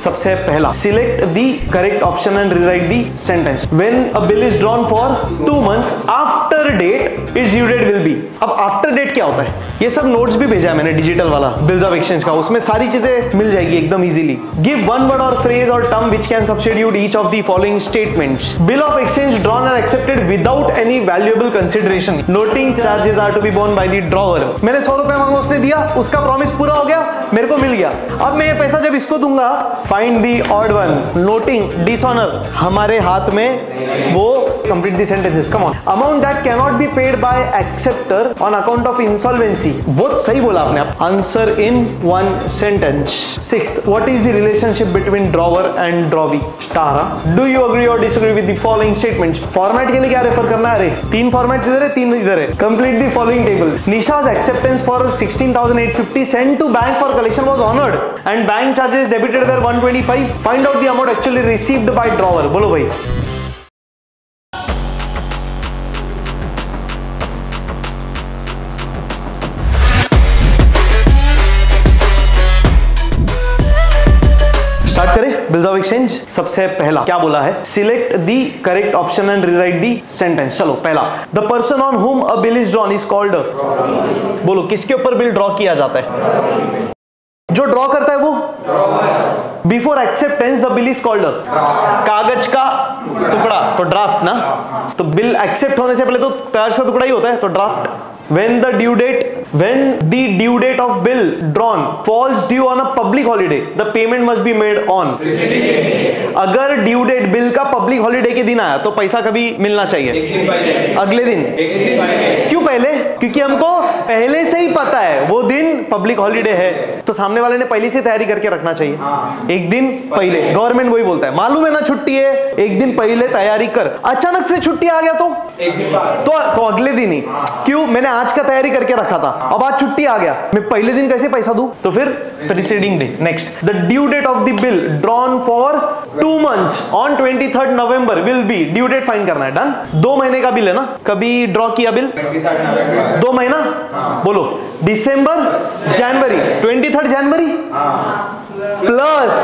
सबसे पहला, select the correct option and rewrite the sentence. When a bill is drawn for 2 months after date it's due date will be. अब after date क्या होता है, ये सब नोट्स भी भेजा है मैंने डिजिटल वाला बिल्स ऑफ एक्सचेंज का, उसमें सारी चीजें मिल जाएगी एकदम easily. Give one word or phrase or term which can substitute each of the following statements. Bill of exchange drawn and accepted without any valuable consideration. Noting charges are to be borne by the drawer. मैंने 100 रुपए मांगा, उसने दिया, उसका promise पूरा हो गया, मेरे को मिल गया। अब मैं ये पैसा जब इसको दूंगा, find the odd one. Noting dishonour हमारे हाथ में, वो complete the sentences. Come on. Amount that can not be paid by acceptor on account of insolvency. बहुत सही बोला आपने। आप answer in one sentence. 6th, what is the relationship between drawer and drawee? Star. Do you agree और disagree with the following statements? Format के लिए क्या refer करना है? अरे 3 फॉर्मेट्स इधर है, 3 इधर है। Complete the following table. निशाज acceptance for 16,850 sent to bank for collection was honoured and bank charges debited were 125। Find out the amount actually received by drawer. बोलो भाई। स्टार्ट करें बिल्स ऑफ एक्सचेंज। सबसे पहला क्या बोला है, select the correct option and rewrite the sentence. चलो पहला, the person on whom a bill is drawn is called. बोलो किसके ऊपर बिल ड्रॉ किया जाता है? जो ड्रॉ करता है वो। Before acceptance the bill is called. कागज का टुकड़ा तो ड्राफ्ट ना, तो बिल एक्सेप्ट होने से पहले तो कागज का टुकड़ा ही होता है, तो draft. When the due date of bill drawn falls due on a public holiday, the payment must be made on। अगर ड्यू डेट बिल का पब्लिक हॉलीडे के दिन आया तो पैसा कभी मिलना चाहिए? अगले दिन। क्यों पहले? क्योंकि हमको पहले से ही पता है वो दिन पब्लिक हॉलीडे है, तो सामने वाले ने पहले से तैयारी करके रखना चाहिए। हाँ। एक दिन पहले। गवर्नमेंट वही बोलता है, मालूम है ना छुट्टी है, एक दिन पहले तैयारी कर। अचानक से छुट्टी आ गया तो अगले दिन ही। क्यों? मैंने आज का तैयारी करके रखा था, अब आज छुट्टी आ गया, मैं पहले दिन कैसे पैसा दूं? तो फिर preceding day. Next, the due date of the bill drawn for 2 months on 23rd November will be। Due date find करना है। डन। 2 महीने का बिल है ना, कभी ड्रॉ किया बिल? 2 महीना। बोलो दिसंबर जनवरी। 23rd January plus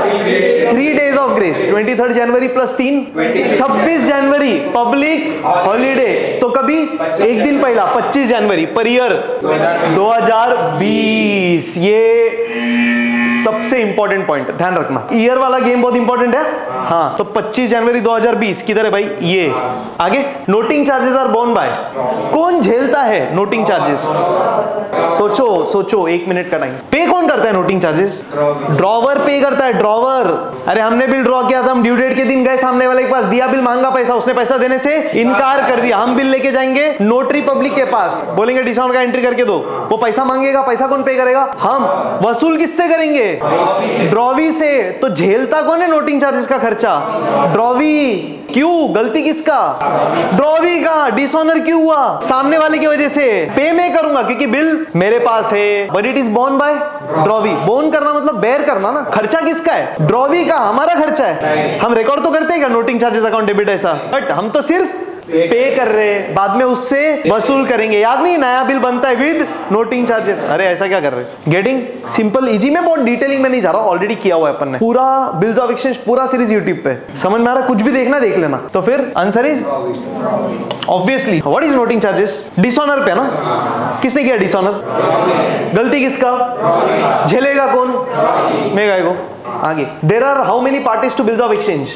3 days of grace. 23rd January plus 3, 26 जनवरी पब्लिक हॉलीडे, तो कभी एक दिन पहला 25 जनवरी पर ईयर 2020। ये सबसे इंपॉर्टेंट पॉइंट ध्यान रखना, ईयर वाला गेम बहुत इंपॉर्टेंट है। हाँ, तो 25 जनवरी 2020 किधर है भाई? ये आगे। Noting charges are borne by. कौन झेलता है नोटिंग चार्जेस? सोचो सोचो, 1 मिनट का टाइम। पे कौन करता है नोटिंग चार्जेस? ड्रॉवर पे करता है, ड्रॉवर। अरे हमने बिल ड्रॉ किया था, हम ड्यू डेट के दिन गए, सामने वाले के पास दिया बिल, मांगा पैसा, उसने पैसा देने से इनकार कर दिया। हम बिल लेके जाएंगे नोटरी पब्लिक के पास, बोलेंगे डिस्काउंट का एंट्री करके दो, वो पैसा मांगेगा, पैसा कौन पे करेगा? हम। वसूल किससे करेंगे? ड्रॉवी से। तो झेलता कौन है नोटिंग चार्जेस का खर्चा? ड्रॉवी। क्यों? गलती किसका? ड्रॉवी का। डिसऑनर क्यों हुआ? सामने वाले की वजह से। पे मैं करूंगा क्योंकि बिल मेरे पास है, but it is borne by drawee. Borne करना मतलब बेयर करना ना। खर्चा किसका है? ड्रॉवी का। हमारा खर्चा है। हम रिकॉर्ड तो करते हैं क्या नोटिंग चार्जेस अकाउंट डेबिट ऐसा, बट हम तो सिर्फ पे कर रहे हैं, बाद में उससे वसूल करेंगे। याद नहीं, नया बिल बनता है विद नोटिंग चार्जेस। अरे ऐसा क्या कर रहे हैं? गेटिंग सिंपल इजी में बहुत डिटेलिंग में नहीं जा रहा, ऑलरेडी किया हुआ है अपन ने। पूरा बिल्स ऑफ एक्सचेंज पूरा सीरीज यूट्यूब पे, समझ में आ रहा? कुछ भी देखना देख लेना। तो फिर answer is obviously what is noting charges? Dishonour पे ना। किसने किया डिसऑनर? गलती किसका? झेलेगा कौन? मैं गाय को। आगे, there are how many parties to bills of exchange?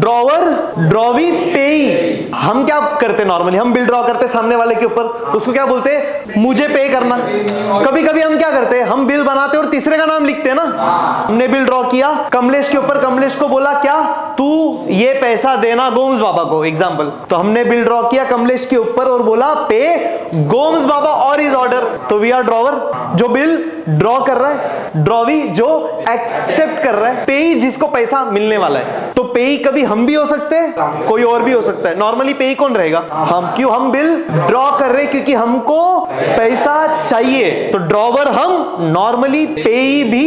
Drawer, drawee, payee. हम क्या करते नॉर्मली? हम बिल ड्रॉ करते सामने वाले के ऊपर, उसको क्या बोलते हैं? मुझे पे करना। कभी कभी हम क्या करते हैं, हम बिल बनाते और तीसरे का नाम लिखते हैं ना। हमने बिल ड्रॉ किया कमलेश के ऊपर, कमलेश को बोला क्या, तू ये पैसा देना गोम्स बाबा को, एग्जाम्पल। तो हमने बिल ड्रॉ किया कमलेश के ऊपर और बोला पे गोम्स बाबा और इज ऑर्डर। तो वी आर ड्रॉवर जो बिल ड्रॉ कर रहा है, ड्रॉवी जो एक्सेप्ट कर रहा है, पेई जिसको पैसा मिलने वाला है। तो पेई कभी हम भी हो सकते हैं, कोई और भी हो सकता है। नॉर्मली पेई कौन रहेगा? हम। क्यों? हम बिल ड्रॉ कर रहे हैं क्योंकि हमको पैसा चाहिए, तो ड्रॉवर हम। नॉर्मली पेई भी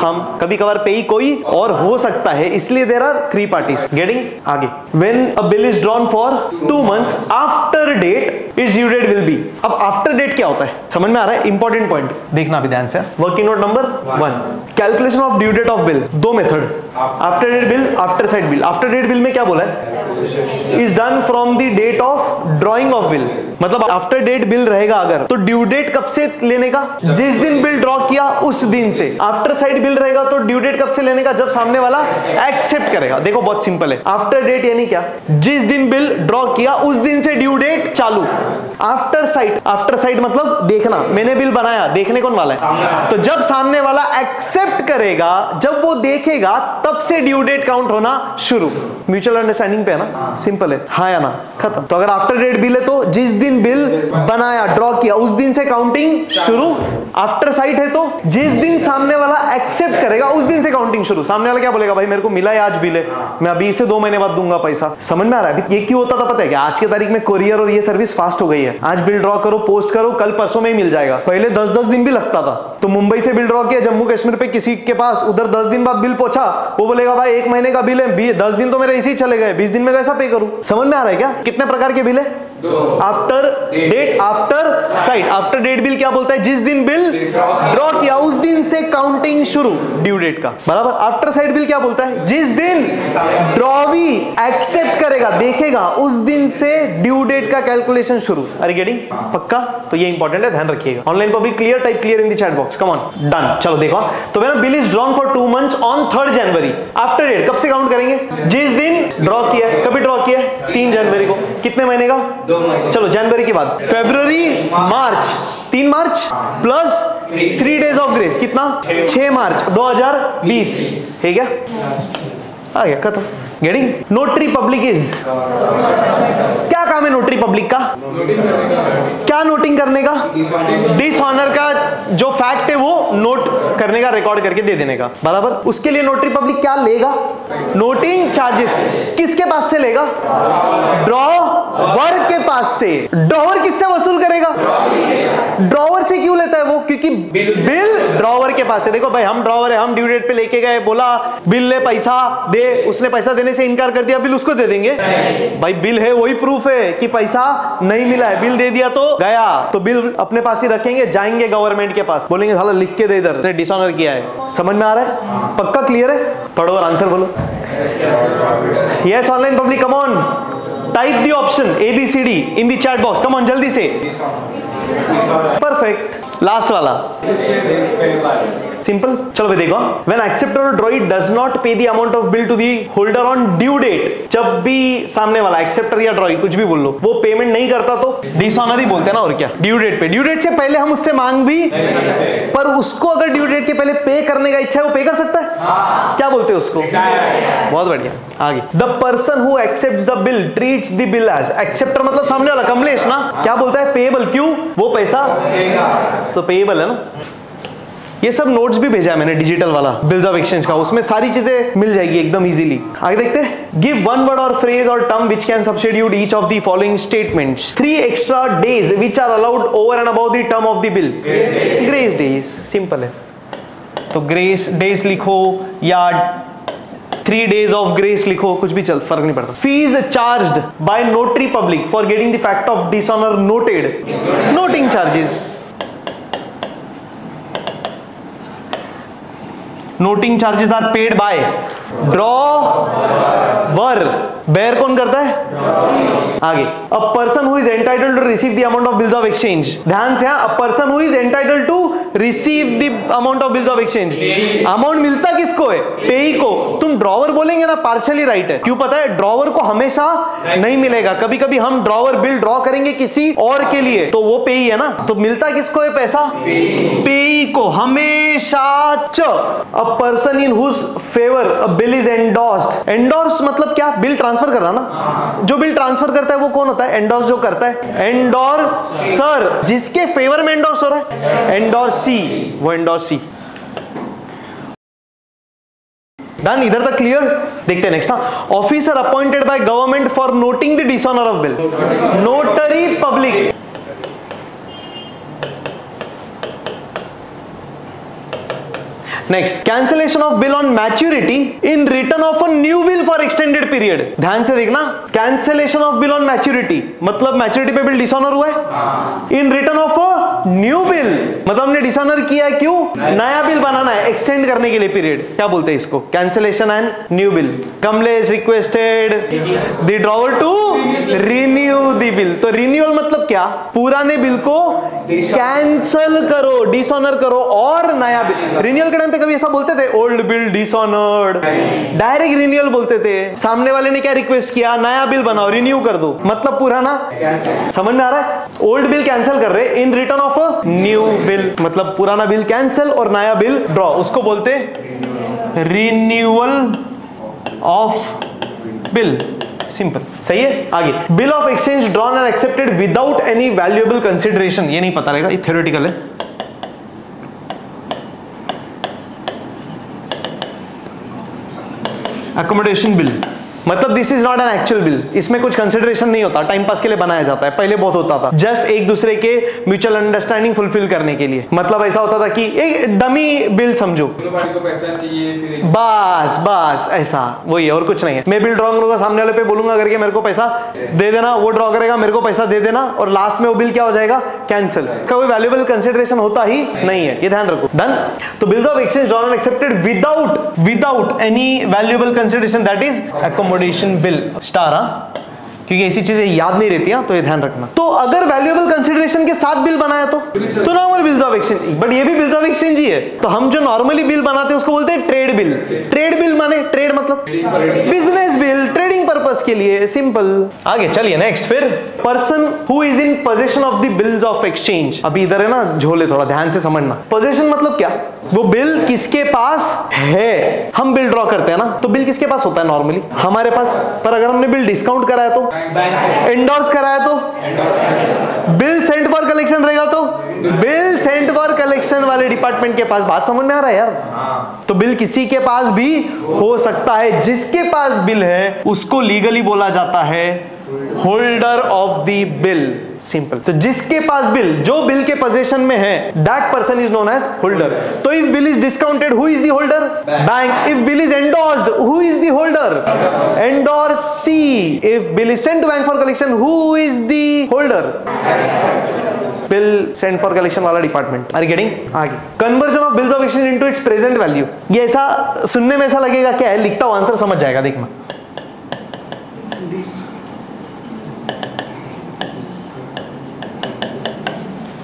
हम, कभी कभार पेई कोई और हो सकता है, इसलिए देयर आर 3 पार्टीज। गेटिंग? आगे, when a bill is drawn for 2 months after date it's due date will be. अब आफ्टर डेट क्या होता है, समझ में आ रहा है? इंपॉर्टेंट पॉइंट देखना भी ध्यान से। Working note number 1, calculation of due date of bill, दो method, after date bill, after sight bill. After date bill में क्या बोला है, is done from the date of drawing of bill, मतलब आफ्टर डेट बिल रहेगा अगर तो due date कब से लेने का, जिस दिन बिल ड्रॉ किया उस दिन से। आफ्टर साइड बिल रहेगा तो ड्यू डेट कब से लेने का, जब सामने वाला एक्सेप्ट करेगा। देखो बहुत सिंपल है, आफ्टर डेट यानी क्या, जिस दिन बिल ड्रॉ किया उस दिन से ड्यू डेट चालू। आफ्टर साइट, आफ्टर साइट मतलब देखना, मैंने बिल बनाया, देखने कौन वाला है, तो जब सामने वाला एक्सेप्ट करेगा, जब वो देखेगा तब से ड्यू डेट काउंट होना शुरू। म्यूचुअल अंडरस्टैंडिंग पे है ना, सिंपल है, हाँ या ना, खत्म। तो अगर आफ्टर डेट बिल है तो जिस दिन बिल बनाया, ड्रॉ किया उस दिन से काउंटिंग शुरू। आफ्टर साइट है तो जिस दिन सामने वाला एक्सेप्ट करेगा उस दिन से काउंटिंग शुरू। सामने वाला क्या बोलेगा, भाई मेरे को मिला है आज बिल है, मैं अभी इसे 2 महीने बाद दूंगा पैसा। समझ में आ रहा है ये क्यों होता था पता है क्या, आज की तारीख में कोरियर और ये सर्विस फास्ट हो गई है, आज बिल ड्रॉ करो, पोस्ट करो, कल परसों में ही मिल जाएगा। पहले 10-10 दिन भी लगता था। तो मुंबई से बिल ड्रॉ किया जम्मू कश्मीर पे किसी के पास, उधर 10 दिन बाद बिल पहुंचा, वो बोलेगा भाई 1 महीने का बिल है, 10 दिन तो मेरे इसी चले गए, 20 दिन में कैसा पे करूं। समझ में आ रहा है क्या, कितने प्रकार के बिल है, after date, after sight. After date bill क्या बोलता है, जिस दिन बिल ड्रॉ किया उस दिन से काउंटिंग शुरू ड्यू डेट का, बराबर। आफ्टर साइट बिल क्या बोलता है, जिस दिन ड्रॉवी एक्सेप्ट करेगा, देखेगा, उस दिन से ड्यू डेट का कैलकुलेशन शुरू। आर यू गेटिंग, पक्का। तो ये इंपॉर्टेंट है, ध्यान रखिएगा। Online public clear, type clear in the chat box, come on, done. चलो देखो, तो मेरा bill is drawn for 2 months on 3rd जनवरी। आफ्टर डेट कब से काउंट करेंगे, जिस दिन ड्रॉ किया। कभी ड्रॉ किया, 3 जनवरी को, कितने महीने का, 2 महीने। चलो जनवरी के बाद फरवरी, मार्च, 3 मार्च प्लस 3 डेज ऑफ ग्रेस, कितना, 6 मार्च 2020, ठीक है, आ गया, खत्म। गेटिंग। नोटरी पब्लिक इज, क्या काम है नोटरी पब्लिक का, क्या नोटिंग करने का, डिसऑनर का जो फैक्ट है वो नोट करने का, रिकॉर्ड करके दे देने का, बराबर। उसके लिए नोटरी पब्लिक क्या लेगा, नोटिंग चार्जेस। किसके पास से लेगा, ड्रॉवर के पास से। ड्रॉवर किससे वसूल करेगा, ड्रॉवर से। क्यों लेता है वो, क्योंकि बिल ड्रॉवर के पास है। देखो भाई हम ड्रॉवर है, हम ड्यू डेट पे लेके गए, बोला बिल ले पैसा दे, उसने पैसा देने से इनकार कर दिया, बिल उसको दे देंगे भाई, बिल है वही प्रूफ है कि पैसा नहीं मिला है, बिल दे दिया तो गया, तो बिल अपने पास ही रखेंगे, जाएंगे गवर्नमेंट के पास, बोलेंगे साला लिख के दे, इधर तूने डिसऑनर किया है। समझ में आ रहा है, पक्का क्लियर है, पढ़ो और आंसर बोलो। Yes online public, come on, type the option ABCD in the chat box, come on जल्दी से। परफेक्ट, लास्ट वाला सिंपल। चलो भाई देखो, when acceptor or drawee does not pay the amount of bill to the holder on due date, जब भी सामने वाला एक्सेप्टर या ड्रॉई कुछ भी बोल लो, वो पेमेंट नहीं करता तो डिसऑनर ही बोलते हैं ना, और क्या। ड्यू डेट पे, ड्यू डेट से पहले हम उससे मांग भी, पर उसको अगर ड्यू डेट के पहले पे करने का इच्छा है वो पे कर सकता है, क्या बोलते हैं उसको, बहुत बढ़िया। आगे, the person who accepts the bill treats the bill as, acceptor मतलब सामने वाला, कमलेश ना, क्या बोलता है, पेएबल। क्यों, वो पैसा तो पेएबल है ना। ये सब नोट्स भी भेजा है मैंने, डिजिटल वाला बिल्स ऑफ एक्सचेंज का, उसमें सारी चीजें मिल जाएगी एकदम इजीली। आगे देखते हैं, give one word or phrase or term which can substitute each of the following statements, 3 extra days which are allowed over and above the term of the bill, grace days, simple है। तो grace days लिखो या 3 days of grace लिखो, कुछ भी चल, फर्क नहीं पड़ता। Fees charged by notary public for getting the fact of dishonour noted, noting charges. Noting charges are paid by drawer, bear कौन करता है। आगे, a person who is entitled to receive the amount of bills of exchange, ध्यान से, a person who is entitled to receive the amount of bills of exchange. Amount मिलता किसको है, पेई को। तुम ड्रॉवर बोलेंगे ना, पार्शियली राइट है। क्यों पता है, ड्रॉवर को हमेशा नहीं मिलेगा, कभी कभी हम ड्रॉवर बिल ड्रॉ करेंगे किसी और के लिए, तो वो पेई है ना, तो मिलता किसको है पैसा, पेई को हमेशा। A person in whose favour a bill is endorsed, endorse मतलब क्या, बिल ट्रांसफर करना ना, जो बिल ट्रांसफर करता है वो कौन होता है, एंडोर्स जो करता है, एंडोर्सर, जिसके फेवर में एंडोर्स हो रहा है, एंडोर्सी, वो एंडोर्सी। डन, इधर तक क्लियर। देखते हैं next, officer appointed by government for noting the dishonour of bill, notary public. Next, cancellation of bill on maturity in return of a new bill for extended period, ध्यान से देखना, cancellation of bill on maturity मतलब maturity पे bill dishonour हुआ है, in return of a new bill, मतलब हमने dishonour किया है, क्यों? नया बिल बनाना है एक्सटेंड करने के लिए पीरियड। क्या बोलते हैं इसको? Cancellation and new bill. Kamlesh requested the drawer to renew the bill. तो रिन्यूअल मतलब क्या? पुराने बिल को कैंसल करो, डिसऑनर करो और नया बिल। रिन्यूअल के टाइम पे कभी ऐसा बोलते थे old bill dishonoured? Direct renewal बोलते थे। सामने वाले ने क्या रिक्वेस्ट किया? नया बिल बनाओ, रिन्यू कर दो, मतलब पुराना। समझ में आ रहा है? ओल्ड बिल कैंसिल कर रहे in return of a new bill, मतलब पुराना बिल कैंसिल और नया बिल ड्रॉ। उसको बोलते रिन्यूअल ऑफ बिल। सिंपल, सही है। आगे, bill of exchange drawn and accepted without any valuable consideration. ये नहीं पता रहेगा, ये थ्योरेटिकल है। अकोमोडेशन बिल, मतलब this is not an actual bill. इसमें कुछ कंसिडरेशन नहीं होता, टाइम पास के लिए बनाया जाता है। पहले बहुत होता था, जस्ट एक दूसरे के म्यूचुअल अंडरस्टैंडिंग फुलफिल करने के लिए। मतलब ऐसा होता था कि एक डमी बिल समझो, बस बस ऐसा, वही है और कुछ नहीं है। मैं बिल ड्रॉ करूंगा, सामने वाले पे बोलूंगा करके मेरे को पैसा दे देना, वो ड्रॉ करेगा मेरे को पैसा दे देना, और लास्ट में वो बिल क्या हो जाएगा? कैंसिल। कोई वैल्यूएबल कंसिडरेशन होता ही नहीं है, ये ध्यान रखो। डन। तो bills of exchange drawn and accepted without any valuable consideration, that is accommodation bill. Star, क्योंकि ऐसी चीजें याद नहीं रहती है, तो ये ध्यान रखना। तो अगर वैल्यूएबल कंसिडरेशन के साथ बिल बनाया तो normal bills of exchange, but ये भी बिल्स ऑफ एक्सचेंज ही है। तो हम जो नॉर्मली बिल बनाते हैं उसको बोलते हैं ट्रेड बिल। ट्रेड बिल माने ट्रेड मतलब बिजनेस बिल, ट्रेडिंग पर्पस के लिए। सिंपल। आगे चलिए नेक्स्ट। फिर person who is in possession of the bills of exchange. अभी इधर है ना झोले, थोड़ा ध्यान से समझना। पोजेशन मतलब क्या? वो बिल किसके पास है। हम बिल ड्रॉ करते हैं ना, तो बिल किसके पास होता है? नॉर्मली हमारे पास। पर अगर हमने बिल डिस्काउंट कराया तो एंडोर्स कराया तो बिल सेंट फॉर कलेक्शन रहेगा, तो बिल सेंट फॉर कलेक्शन वाले डिपार्टमेंट के पास। बात समझ में आ रहा है यार? तो बिल किसी के पास भी हो सकता है। जिसके पास बिल है उसको लीगली बोला जाता है holder of the bill. Simple. तो जिसके पास बिल, जो बिल के पोजेशन में है, that person is known as holder. तो if bill is discounted, who is the holder? Bank. If bill is endorsed, who is the holder? Endorsee. If bill is sent to bank for collection, who is the holder? Bill send for collection वाला department. Are you getting? आगे, conversion of bills of exchange into its present value. ये ऐसा सुनने में ऐसा लगेगा क्या है, लिखता हुआ आंसर समझ जाएगा। देखना,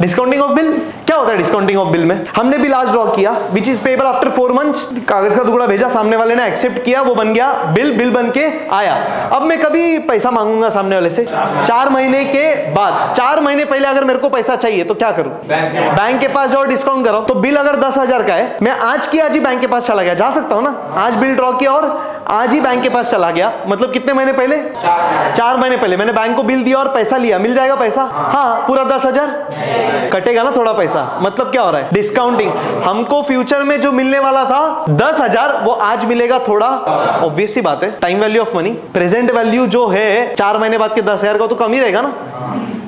डिस्काउंटिंग ऑफ बिल क्या होता है? डिस्काउंटिंग ऑफ बिल में हमने बिल आज ड्रॉ किया, which is payable after 4 months। कागज का टुकड़ा भेजा, सामने वाले ने एक्सेप्ट किया, वो बन गया बिल। बिल बन के आया। अब मैं कभी पैसा मांगूंगा सामने वाले से 4 महीने के बाद। 4 महीने पहले अगर मेरे को पैसा चाहिए तो क्या करूं? बैंक के पास जाओ, डिस्काउंट करो। तो बिल अगर 10,000 का है, मैं आज की आज ही बैंक के पास चला गया, जा सकता हूँ ना? आज बिल ड्रॉ किया और आज ही बैंक के पास चला गया, मतलब कितने महीने पहले? 4 महीने पहले मैंने बैंक को बिल दिया और पैसा लिया। मिल जाएगा पैसा? हाँ, पूरा 10,000 कटेगा ना, थोड़ा पैसा। मतलब क्या हो रहा है? डिस्काउंटिंग। हमको फ्यूचर में जो मिलने वाला था 10,000, वो आज मिलेगा थोड़ा। ऑब्वियस सी बात है, time value of money. Present value जो है 4 महीने बाद के 10,000 का, तो कम ही रहेगा ना।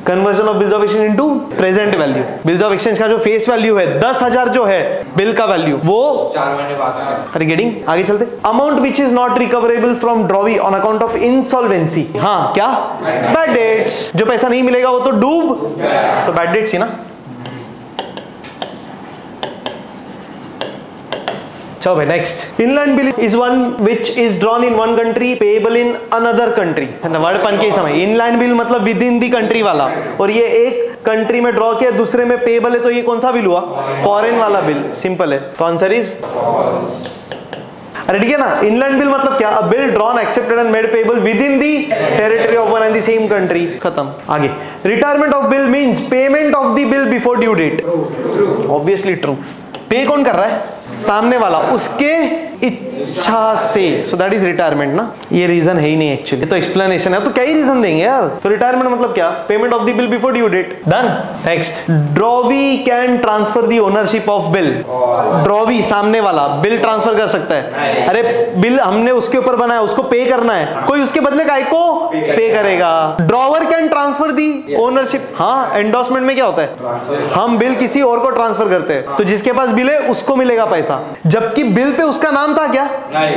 Conversion of bills of exchange into present value. Bills of exchange का जो फेस वैल्यू है 10,000 जो है बिल का वैल्यू, वो 4 महीने बाद। रिगार्डिंग, आगे चलते। Amount which is not recoverable from drawee on account of insolvency. हाँ, क्या? Bad debts. जो पैसा नहीं मिलेगा वो तो डूब, तो बैड डेट्स ही ना। चलो भाई next. Inland bill is one which is drawn in one country payable in another country. वर्डपन के समय इनलैंड बिल मतलब विद इन दी कंट्री वाला, और ये एक कंट्री में ड्रॉ किया, दूसरे में पेएबल है, तो ये कौन सा बिल हुआ? फॉरेन वाला बिल। सिंपल है, तो आंसर इज। अरे ठीक है ना। इनलैंड बिल मतलब क्या? A bill drawn accepted and made payable within the territory of one and the same country. खत्म। आगे, retirement of bill means payment of the bill before due date. Obviously true. Pay कौन कर रहा है? सामने वाला, उसके इच्छा से। सो दैट इज रिटायरमेंट ना। ये रीजन है ही नहीं एक्चुअली, तो एक्सप्लेनेशन है, तो क्या ही रीजन देंगे यार। तो रिटायरमेंट मतलब क्या? Payment of the bill before due date. Done. Next, drawee can transfer the ownership of bill. Drawee सामने वाला बिल ट्रांसफर कर सकता है। अरे बिल हमने उसके ऊपर बनाया, उसको पे करना है, कोई उसके बदले काय को पे करेगा। Drawer can transfer the ownership. हाँ, एंडोर्समेंट में क्या होता है? हम बिल किसी और को ट्रांसफर करते हैं, तो जिसके पास बिल है उसको मिलेगा पैसा, जबकि बिल पे उसका नाम था क्या?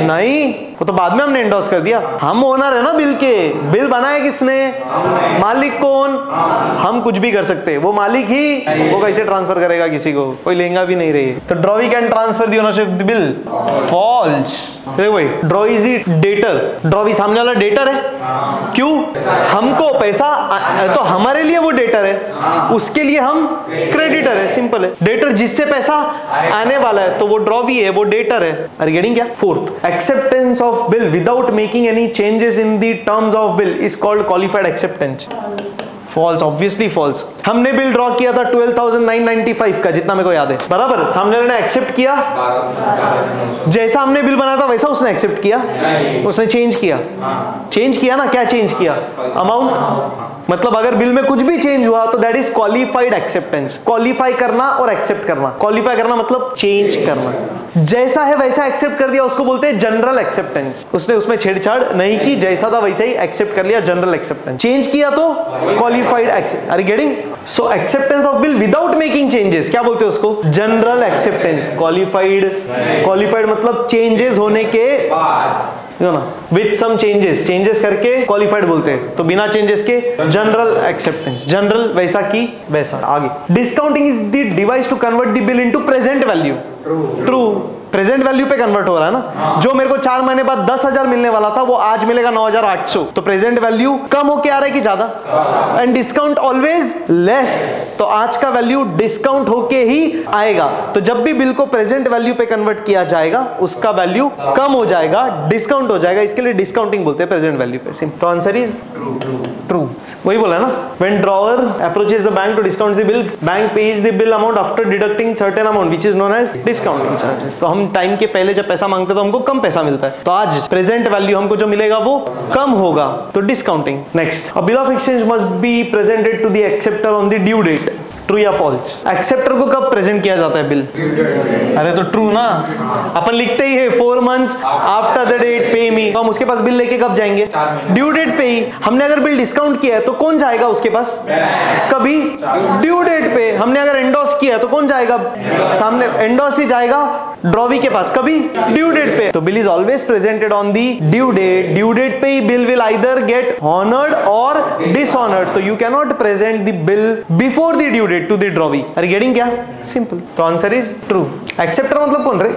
नहीं। वो तो बाद में हमने एंडोर्स कर दिया। हम ओनर है ना बिल के, बिल बनाया किसने? मालिक। कौन? हम कुछ भी कर सकते हैं, वो मालिक ही। वो कैसे ट्रांसफर करेगा किसी को? कोई लेंगा भी नहीं रही। तो drawee can transfer the ownership bill, false. देखो भाई, ड्रॉवी इज डेटर, ड्रॉवी सामने वाला डेटर है। क्यों? हमको पैसा, तो हमारे लिए वो डेटर है, उसके लिए हम क्रेडिटर है। सिंपल है, डेटर जिससे पैसा आने वाला है तो वो ड्रॉवी है, वो डेटर है। Are you getting? क्या fourth, acceptance of bill without making any changes in the terms of bill is called qualified acceptance. False, obviously false. हमने बिल ड्रॉ किया था 12,995 का, जितना मेरे को याद है, बराबर। सामने वाले ने एक्सेप्ट किया, जैसा हमने बिल बनाया था वैसा उसने एक्सेप्ट किया? उसने चेंज किया। चेंज किया ना? क्या चेंज किया? अमाउंट। मतलब अगर बिल में कुछ भी चेंज हुआ तो that is qualified acceptance. Qualify करना और एक्सेप्ट करना। क्वालिफाई करना मतलब चेंज करना, जैसा है वैसा एक्सेप्ट कर दिया, उसको बोलते हैं जनरल एक्सेप्टेंस। उसने उसमें छेड़छाड़ नहीं की, जैसा था वैसा ही एक्सेप्ट कर लिया, जनरल एक्सेप्टेंस। चेंज किया तो qualified acceptance. Are you getting? So acceptance of bill without making changes क्या बोलते हैं उसको? General acceptance. क्वालिफाइड, क्वालिफाइड मतलब चेंजेस होने के बाद, विद सम चेंजेस, चेंजेस करके क्वालिफाइड बोलते हैं। तो बिना चेंजेस के जनरल एक्सेप्टेंस, जनरल वैसा की वैसा। आगे, discounting is the device to convert the bill into present value. True, present value पे कन्वर्ट हो रहा है ना। जो मेरे को 4 महीने बाद 10,000 मिलने वाला था वो आज मिलेगा 9,800। तो प्रेजेंट वैल्यू कम होके आ रहा है कि ज्यादा? And discount always less. तो आज का वैल्यू डिस्काउंट होके ही आएगा। तो जब भी बिल को प्रेजेंट वैल्यू पे कन्वर्ट किया जाएगा उसका वैल्यू कम हो जाएगा, डिस्काउंट हो जाएगा। इसके लिए डिस्काउंटिंग बोलते हैं प्रेजेंट वैल्यू पे। सिंपल। तो आंसर इज ट्रू। वही बोला ना, when drawer approaches the bank to discount the bill, bank pays the bill amount after deducting certain amount which is known as discounting charges. तो हम time के पहले जब पैसा मांगते तो हमको कम पैसा मिलता है, तो आज प्रेजेंट वैल्यू हमको जो मिलेगा वो कम होगा, तो discounting. Next, a bill of exchange must be presented to the acceptor on the due date. True या फॉल्स? एक्सेप्टर को कब प्रेजेंट किया जाता है बिल? अरे तो ट्रू ना, अपन लिखते ही है 4 months after the date pay me. तो हम उसके पास बिल लेके कब जाएंगे? ड्यू डेट पे ही। हमने अगर बिल डिस्काउंट किया है तो कौन जाएगा उसके पास? कभी ड्यू डेट पे। हमने अगर एंडोर्स किया है तो कौन जाएगा? सामने एंडोर्स ही जाएगा ड्रॉवी के पास, कभी ड्यू डेट पे। तो bill is always presented on the due date. Due date पे ही bill will either get honoured और डिसऑनर्ड। तो you can not present the bill before the due date to the drawee. Are you getting? क्या simple. तो answer is true. Acceptor मतलब कौन रे?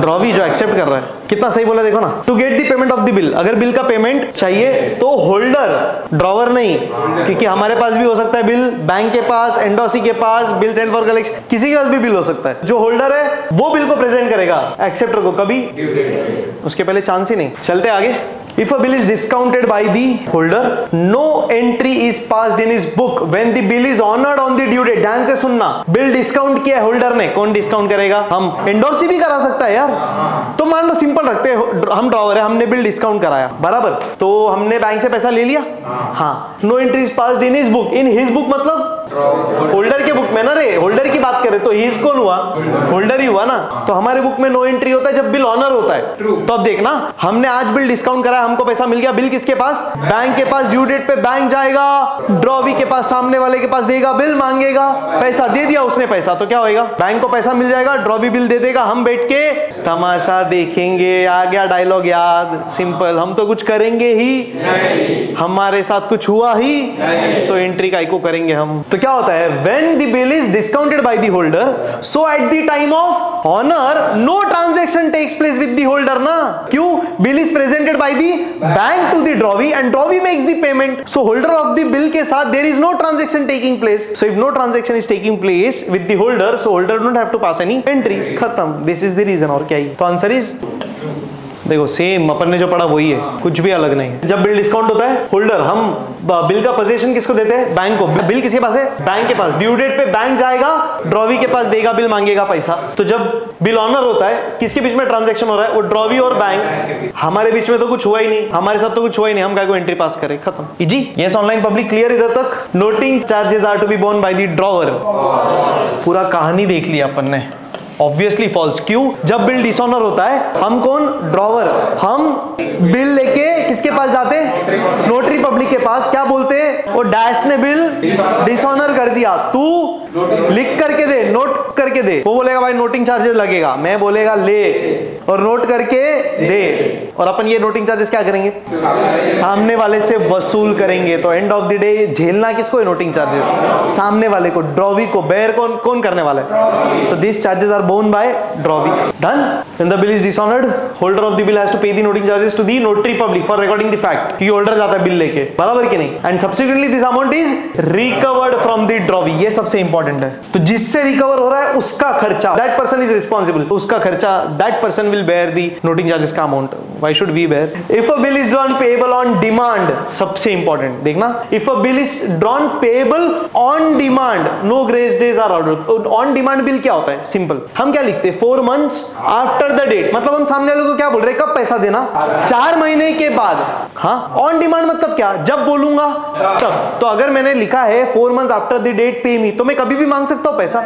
Drawee, जो एक्सेप्ट कर रहा है। कितना सही बोला देखो ना। To get the payment of the bill, अगर बिल का पेमेंट चाहिए तो होल्डर, ड्रॉवर नहीं, क्योंकि हमारे पास भी हो सकता है बिल, बैंक के पास, एंडोसी के पास, बिल सेंड फॉर कलेक्शन, किसी के पास भी बिल हो सकता है। जो होल्डर है वो बिल को प्रेजेंट करेगा, एक्सेप्टर को कभी, उसके पहले चांस ही नहीं। चलते आगे। If a bill is discounted by the holder, no entry is passed in his book when the bill is honored on the due date. ध्यान से सुनना, बिल डिस्काउंट किया है होल्डर ने, कौन डिस्काउंट करेगा? हम। एंडोर्स भी करा सकता है यार। तो मान लो सिंपल रखते हैं, हम ड्रॉवर है, हमने बिल डिस्काउंट कराया, बराबर। तो हमने बैंक से पैसा ले लिया, हाँ। No entry is passed in his book. In his book मतलब होल्डर के बुक में ना रे, होल्डर की बात करें तो हीज कौन हुआ? होल्डर ही हुआ ना। तो हमारे बुक में नो एंट्री होता है जब बिल ऑनर होता है। तो अब देखना, हमने आज बिल डिस्काउंट कराया, हमको पैसा मिल गया, बिल किसके पास? बैंक के पास। ड्यू डेट पे बैंक जाएगा, ड्रॉवी के पास, सामने वाले के पास देगा, बिल मांगेगा, पैसा दे दिया उसने पैसा, तो क्या होगा? बैंक को पैसा मिल जाएगा, ड्रॉवी बिल दे देगा, हम बैठ के तमाशा देखेंगे। आ गया डायलॉग याद? सिंपल, हम तो कुछ करेंगे ही, हमारे साथ कुछ हुआ ही, तो एंट्री का इको करेंगे हम। तो क्या होता है? When the bill is discounted by the holder, so at the time of honor, no transaction takes place with the holder ना। क्यों? Bill is presented by the bank to the drawee and drawee makes the payment. So holder of the bill के साथ there is no transaction taking place. So if no transaction is taking place with the holder, so holder don't have to pass any entry. खत्म। This is the reason और क्या ही? तो answer is देखो, same अपन ने जो पढ़ा वही है, कुछ भी अलग नहीं है। जब बिल डिस्काउंट होता है, होल्डर, हम बिल का पोजीशन किसको देते हैं? बैंक को। बिल किसके पास है? बैंक के पास। ड्यू डेट पे बैंक जाएगा, ड्रॉवी के पास देगा, बिल मांगेगा पैसा। तो जब बिल ऑनर होता है, किसके बीच में ट्रांजेक्शन हो रहा है? वो ड्रॉवी और बैंक। हमारे बीच में तो कुछ हुआ ही नहीं, हमारे साथ तो कुछ हुआ ही नहीं, हम क्या को एंट्री पास करें? खत्म। जी, यस ऑनलाइन पब्लिक क्लियर इधर तक? Noting charges are to be borne by the drawer. पूरा कहानी देख लिया अपन ने। Obviously false. क्यों? जब बिल डिसऑनर होता है, हम कौन? ड्रॉवर। हम बिल लेके किसके पास जाते? नोटरी पब्लिक के पास। क्या बोलते हैं? वो डैश ने बिल डिसऑनर कर दिया, तू लिख करके दे, नोट करके दे। वो बोलेगा भाई नोटिंग चार्जेस लगेगा, मैं बोलेगा ले और नोट करके दे। और अपन ये नोटिंग चार्जेस क्या करेंगे, सामने वाले से वसूल करेंगे। तो एंड ऑफ द डे झेलना किसको है, नोटिंग चार्जेस, सामने वाले को, ड्रॉवी को। बेयर कौन कौन करने वाला है, तो this charges are borne by drawee. Done. When the bill is dishonoured, holder of the bill has to pay the noting charges to the notary public for recording the fact. कि holder जाता है bill लेके, बराबर कि नहीं। And subsequently this amount is recovered from the drawee. ये सबसे important है। तो जिससे रिकवर हो रहा है उसका खर्चा, दैट पर्सन इज रिस्पांसिबल, उसका खर्चा, that person will bear the noting charges का amount. Why should we bear? If a bill is drawn payable on demand, सबसे इंपॉर्टेंट देखना, if a bill is drawn payable on demand, no grace days are ordered। On demand bill क्या होता है, simple, हम क्या लिखते हैं 4 months after the date। मतलब हम सामने वाले को क्या बोल रहे हैं, कब पैसा देना, 4 महीने के बाद। हाँ, ऑन डिमांड मतलब क्या, जब बोलूंगा तब। तो अगर मैंने लिखा है 4 months after the date pay me, तो मैं कभी भी मांग सकता हूँ पैसा,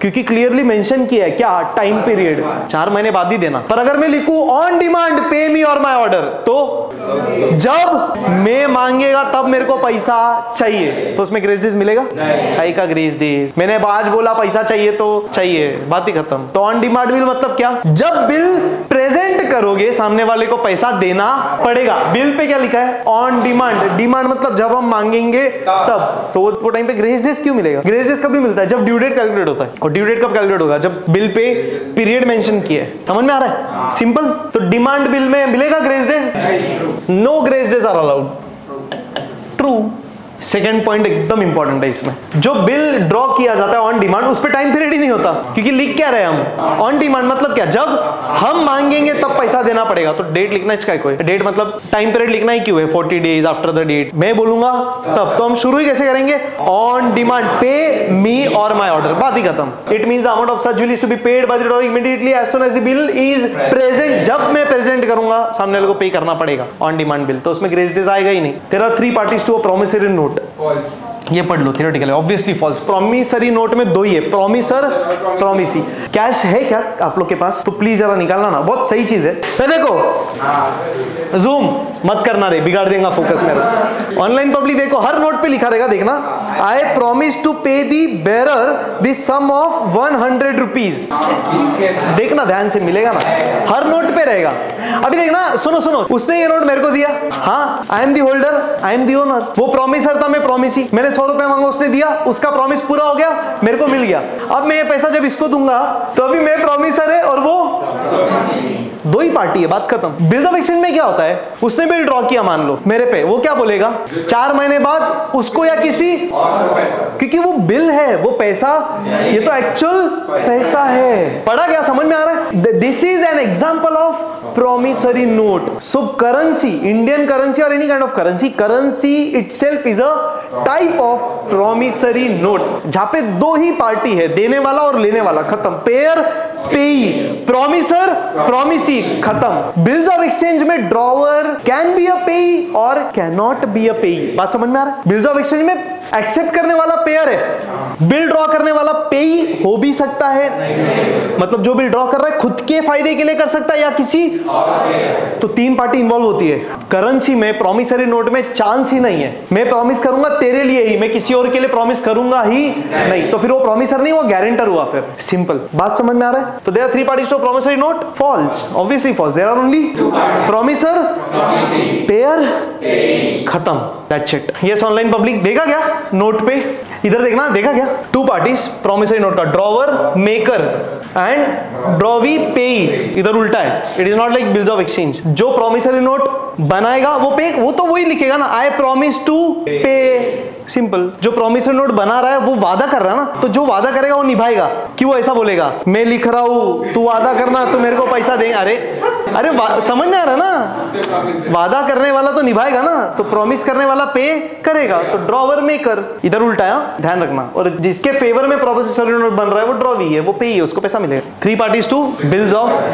क्योंकि क्लियरली मेंशन किया है क्या, टाइम पीरियड, 4 महीने बाद ही देना। पर अगर मैं लिखूं ऑन डिमांड पे मी और माय ऑर्डर, तो जब मैं मांगेगा तब मेरे को पैसा चाहिए, तो उसमें ग्रेस डेज मिलेगा नहीं का ग्रेस डेज। मैंने आज बोला पैसा चाहिए तो चाहिए, बात ही खत्म। तो ऑन डिमांड बिल मतलब क्या, जब बिल प्रेजेंट करोगे सामने वाले को पैसा देना पड़ेगा। बिल पे क्या लिखा है, ऑन डिमांड। डिमांड मतलब जब हम मांगेंगे तब। तो वो टाइम पे ग्रेस डेज क्यों मिलेगा, ग्रेस डेज कभी मिलता है जब ड्यू डेट कैलकुलेट होता है। और ड्यू डेट कब कैलकुलेट होगा, जब बिल पे पीरियड मेंशन किया है। समझ में आ रहा है, सिंपल। तो डिमांड बिल में मिलेगा grace days, no grace days are allowed, true. Second point एकदम इंपॉर्टेंट है इसमें, जो बिल ड्रॉ किया जाता है ऑन डिमांड उस पे टाइम पीरियड ही नहीं होता, क्योंकि लिख क्या रहे हम, ऑन डिमांड। मतलब क्या, जब हम मांगेंगे तब पैसा देना पड़ेगा। तो डेट लिखना है, कोई डेट मतलब टाइम पीरियड लिखना ही क्यों है, 40 डेज आफ्टर द डेट, मैं बोलूंगा तब। तो हम शुरू ही कैसे करेंगे, ऑन डिमांड, पे मी और माय ऑर्डर, बात ही खत्म। It means the amount of such bill is to be paid by the drawer immediately as soon as the bill is present. जब मैं प्रेजेंट करूंगा सामने वाले को पे करना पड़ेगा ऑन डिमांड बिल, तो उसमें ग्रेस डेज आएगा ही नहीं। There are 3 parties to a promissory note. ये पढ़ लो, थियोरेटिकल है, ऑब्वियसली फॉल्स। प्रॉमिसरी नोट में 2 ही है, प्रॉमिसर, प्रॉमिसी। कैश है क्या आप लोग के पास, तो प्लीज जरा निकालना ना, बहुत सही चीज है। तो देखो जूम मत करना रे, बिगाड़ देगा फोकस मेरा। ऑनलाइन पब्लिक देखो, हर नोट पे लिखा रहेगा, देखना, आई promise to pay the bearer the sum of 100 rupees. देखना ध्यान से, मिलेगा ना, हर नोट पे रहेगा। अभी देखना, सुनो सुनो, उसने ये नोट मेरे को दिया, हाँ, I am the holder, I am the owner. वो प्रॉमिसर था, मैं प्रॉमिसी। मैंने 100 रुपए मांगा, उसने दिया, उसका प्रॉमिस पूरा हो गया, मेरे को मिल गया। अब मैं ये पैसा जब इसको दूंगा तो अभी मैं प्रॉमिसर है और वो, 2 ही पार्टी है, बात खत्म। बिल्स ऑफ एक्सचेंज में क्या होता है, उसने बिल ड्रॉ किया मान लो मेरे पे, वो क्या बोलेगा 4 महीने बाद उसको या किसी, क्योंकि वो बिल है, वो पैसा, ये तो एक्चुअल पैसा है। पढ़ा क्या, समझ में आ रहा है। This is an example of promissory note। So currency, Indian currency or any kind of currency, currency itself is a type of promissory note। जहाँ पे 2 ही पार्टी है, देने वाला और लेने वाला, खत्म। पेयर, पेई, प्रॉमिसर, प्रॉमिसी, खत्म। बिल्स ऑफ एक्सचेंज में drawer can be a payee और कैन नॉट बी अ पेई, बात समझ में आ रहा है। बिल्स ऑफ एक्सचेंज में एक्सेप्ट करने वाला पेयर है, बिल ड्रॉ करने वाला पेई हो भी सकता है, मतलब जो बिल ड्रॉ कर रहा है खुद के फायदे के लिए कर सकता है या किसी, तो 3 पार्टी इन्वॉल्व होती है। करेंसी में, प्रॉमिसरी नोट में चांस ही नहीं है, मैं प्रॉमिस करूंगा तेरे लिए ही, मैं किसी और के लिए प्रॉमिस करूंगा ही नहीं, तो फिर वो प्रॉमिसर नहीं, वो गारंटर हुआ फिर, सिंपल। बात समझ में आ रहा है। तो there are 3 parties to promissory note, false, obviously false. There are only promisor, payer, खत्म, that's it. Yes, online public देखा क्या, नोट पे इधर देखना, देखा क्या, 2 parties प्रॉमिसरी नोट का, drawer maker and drawee payee. इधर उल्टा है, it is not like bills of exchange. जो प्रॉमिसरी नोट बनाएगा वो पे, वो तो वही लिखेगा ना, I promise to pay, simple. जो प्रॉमिसरी नोट बना रहा है वो वादा कर रहा है ना, तो जो वादा करेगा वो निभाएगा। कि वो ऐसा बोलेगा, मैं लिख रहा हूं, तू वादा करना, तू मेरे को पैसा देगा। अरे अरे, समझ में आ रहा ना, वादा करने वाला तो निभाएगा ना, तो प्रॉमिस करने वाला पे करेगा, तो ड्रॉवर मेकर। इधर उल्टाया, ध्यान रखना। और जिसके फेवर में प्रॉमिसरी नोट बन रहा है वो ड्रॉवी है, वो पे ही है, उसको पैसा मिलेगा। 3 parties टू बिल्स ऑफ।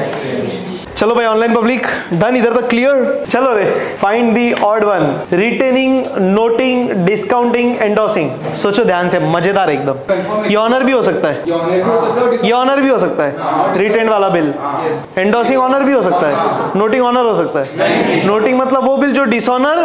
चलो भाई, ऑनलाइन पब्लिक डन, इधर तक क्लियर। चलो रे, find the odd one. Retaining, noting, discounting following endorsing. सोचो ध्यान से, मजेदार एकदम। ये ऑनर भी हो सकता है, ये ऑनर भी हो सकता है, रिटेंड वाला बिल। एंडोर्सिंग ऑनर भी हो सकता है, नोटिंग ऑनर हो सकता है। नोटिंग मतलब वो बिल जो डिसऑनर।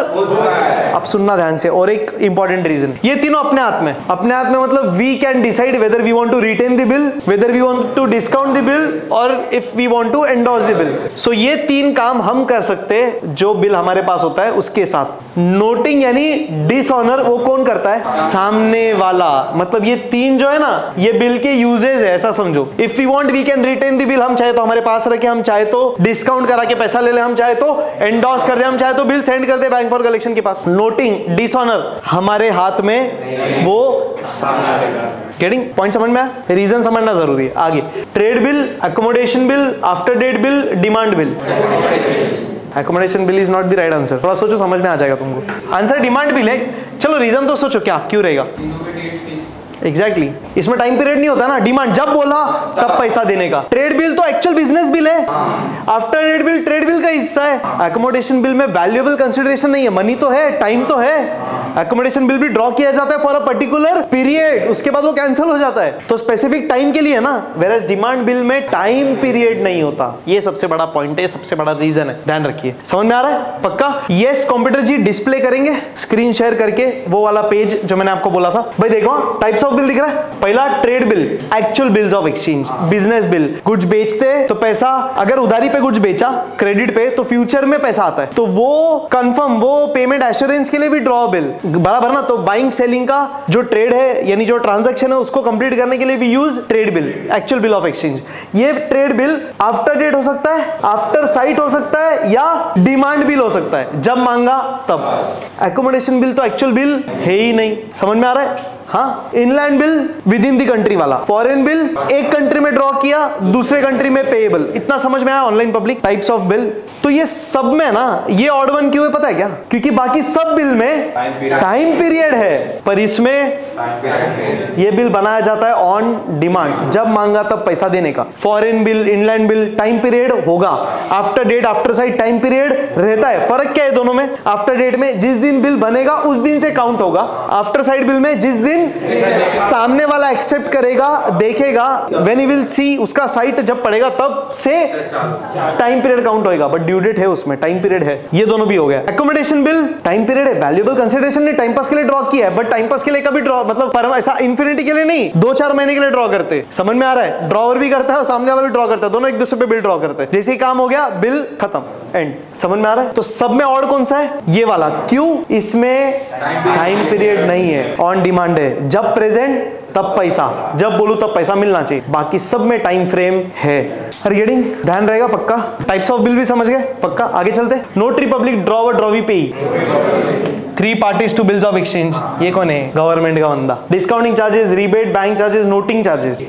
अब सुनना ध्यान से, और एक इंपॉर्टेंट रीजन, ये तीनों अपने हाथ में। अपने हाथ में मतलब we can decide whether we want to retain the bill, whether we want to discount the bill, और if we want to endorse the bill. So ये तीन काम हम कर सकते हैं जो बिल हमारे पास होता है उसके साथ। नोटिंग यानी डिसऑनर वो कौन करता है? सामने वाला। मतलब ये तीन जो है ना, ये बिल के यूजेस है, ऐसा समझो। If we want we can retain the bill, हम चाहे तो हमारे पास रखे, हम चाहे तो डिस्काउंट करा के पैसा ले ले, हम चाहे तो एंडोर्स कर दे, हम चाहे तो बिल सेंड कर दे बैंक फॉर कलेक्शन के पास। नोटिंग डिसऑनर हमारे हाथ में, वो सामने वाला। गेटिंग पॉइंट समझ में आया? रीजन समझना जरूरी है। आगे, trade bill, accommodation bill, after date bill, demand bill. Accommodation bill is not the right answer, थोड़ा सोचो समझ में आ जाएगा तुमको। आंसर डिमांड बिल है। चलो रीजन तो सोचो क्या क्यों रहेगा। एग्जैक्टली इसमें टाइम पीरियड नहीं होता ना। डिमांड जब बोला तब पैसा देने का। ट्रेड बिल तो एक्चुअल बिजनेस बिल है। आफ्टर ट्रेड बिल का हिस्सा है। अकोमोडेशन बिल में वैल्यूएबल कंसिडरेशन नहीं है, मनी तो है, टाइम तो है। अकोमोडेशन बिल भी ड्रॉ किया जाता है फॉर अ पर्टिकुलर पीरियड, उसके बाद वो कैंसिल हो जाता है, तो स्पेसिफिक टाइम के लिए ना। वेयरएज डिमांड बिल में टाइम पीरियड नहीं होता। ये सबसे बड़ा पॉइंट है, सबसे बड़ा रीजन है, ध्यान रखिए। समझ में आ रहा है पक्का? यस कंप्यूटर जी, डिस्प्ले करेंगे स्क्रीन शेयर करके वो वाला पेज जो मैंने आपको बोला था। भाई देखो टाइप्स ऑफ बिल दिख रहा है। पहला trade bill, actual bills of exchange, business bill. कुछ बेचते तो पैसा, अगर उधारी पे कुछ बेचा क्रेडिट पे तो फ्यूचर में पैसा आता है, तो वो कंफर्म, वो पेमेंट एश्योरेंस के लिए भी ड्रॉ बिल, बराबर ना। तो बाइंग सेलिंग का जो ट्रेड है यानी जो ट्रांजैक्शन है उसको कंप्लीट करने के लिए भी use trade bill, actual bill of exchange. ये ट्रेड बिल आफ्टर डेट हो सकता है, आफ्टर साइट हो सकता है, या डिमांड बिल हो सकता है, जब मांगा तब। अकोमोडेशन बिल तो एक्चुअल बिल है ही नहीं, समझ में आ रहा है? हाँ। Inland bill within the country वाला। फॉरेन बिल एक कंट्री में ड्रॉ किया, दूसरे कंट्री में पेएबल। इतना समझ में आया? Online public types of bill. तो ये सब में ना ये ऑड वन क्यों है पता है क्या? क्योंकि बाकी सब बिल में टाइम पीरियड है, पर इसमें ये बिल बनाया जाता है ऑन डिमांड, जब मांगा तब पैसा देने का। Foreign bill, inland bill time period होगा। After date, after sight time period रहता है। फर्क क्या है दोनों में? आफ्टर डेट में जिस दिन बिल बनेगा उस दिन से काउंट होगा, आफ्टर साइड बिल में जिस दिन सामने वाला एक्सेप्ट करेगा, देखेगा, when he will see, उसका साइट जब पड़ेगा तब से टाइम पीरियड काउंट होएगा, बट ड्यू डेट है उसमें, टाइम पीरियड है। ये दोनों भी हो गया। अकोमोडेशन बिल टाइम पीरियड है, वैल्यूएबल कंसीडरेशन ने टाइम पास के लिए ड्रॉ किया है, बट टाइम पास के लिए कभी ड्रॉ मतलब पर ऐसा इंफिनिटी के लिए नहीं, 2-4 महीने के लिए ड्रॉ करते। समझ में आ रहा है? ड्रॉवर भी करता है और सामने वाला भी ड्रॉ करता है, दोनों एक दूसरे पे बिल ड्रॉ करते हैं। जैसे ही काम हो गया बिल खत्म, एंड। समझ में आ रहा है? तो सब में ऑड कौन सा है? ये वाला। क्यों? इसमें टाइम पीरियड नहीं है, ऑन डिमांड है, जब प्रेजेंट तब पैसा, जब बोलूं तब पैसा मिलना चाहिए। बाकी सब में टाइम फ्रेम है। रीडिंग ध्यान रहेगा पक्का? टाइप्स ऑफ बिल भी समझ गए पक्का? आगे चलते। Notary public, drawer, drawee, payee. 3 parties to bills of exchange. ये कौन है? गवर्नमेंट का बंदा। Discounting charges, rebate, bank charges, noting charges.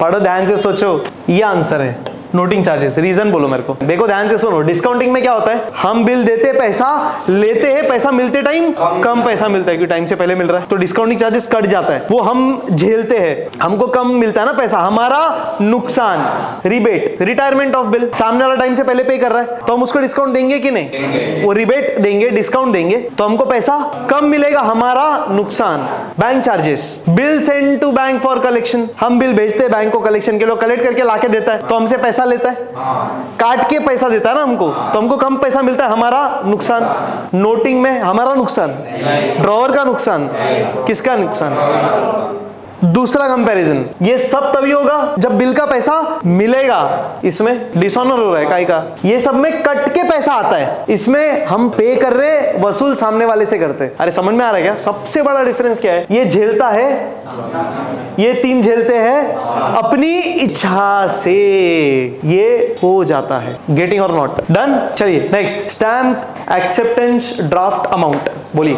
पढ़ो ध्यान से, सोचो। ये आंसर है नोटिंग चार्जेस। रीजन बोलो मेरे को। देखो ध्यान से सुनो, डिस्काउंटिंग में क्या होता है? हम बिल देते, पैसा लेते हैं, पैसा मिलते टाइम कम पैसा मिलता है क्योंकि टाइम से पहले मिल रहा है, तो डिस्काउंटिंग चार्जेस कट जाता है, वो हम झेलते हैं, हमको कम मिलता है ना पैसा, हमारा नुकसान। रिबेट, रिटायरमेंट ऑफ बिल, सामने वाला टाइम से पहले पे कर रहा है तो हम उसको डिस्काउंट देंगे कि नहीं? वो रिबेट देंगे, डिस्काउंट देंगे, तो हमको पैसा कम मिलेगा, हमारा नुकसान। Bank charges, bill send to bank for collection. हम बिल भेजते हैं बैंक को कलेक्शन के लिए, कलेक्ट करके लाके देता है तो हमसे पैसा लेता है, काट के पैसा देता है ना हमको, तो हमको कम पैसा मिलता है, हमारा नुकसान। नोटिंग में हमारा नुकसान, ड्रॉवर का नुकसान, किसका नुकसान? दूसरा कंपैरिजन। ये सब तभी होगा जब बिल का पैसा मिलेगा, इसमें डिसऑनर हो रहा है काई का। ये सब में कट के पैसा आता है, इसमें हम पे कर रहे, वसूल सामने वाले से करते। अरे समझ में आ रहा है क्या? सबसे बड़ा डिफरेंस क्या है? ये झेलता है, ये तीन झेलते हैं अपनी इच्छा से, ये हो जाता है। गेटिंग और नॉट? डन। चलिए next, stamp, acceptance, draft, amount. बोलिए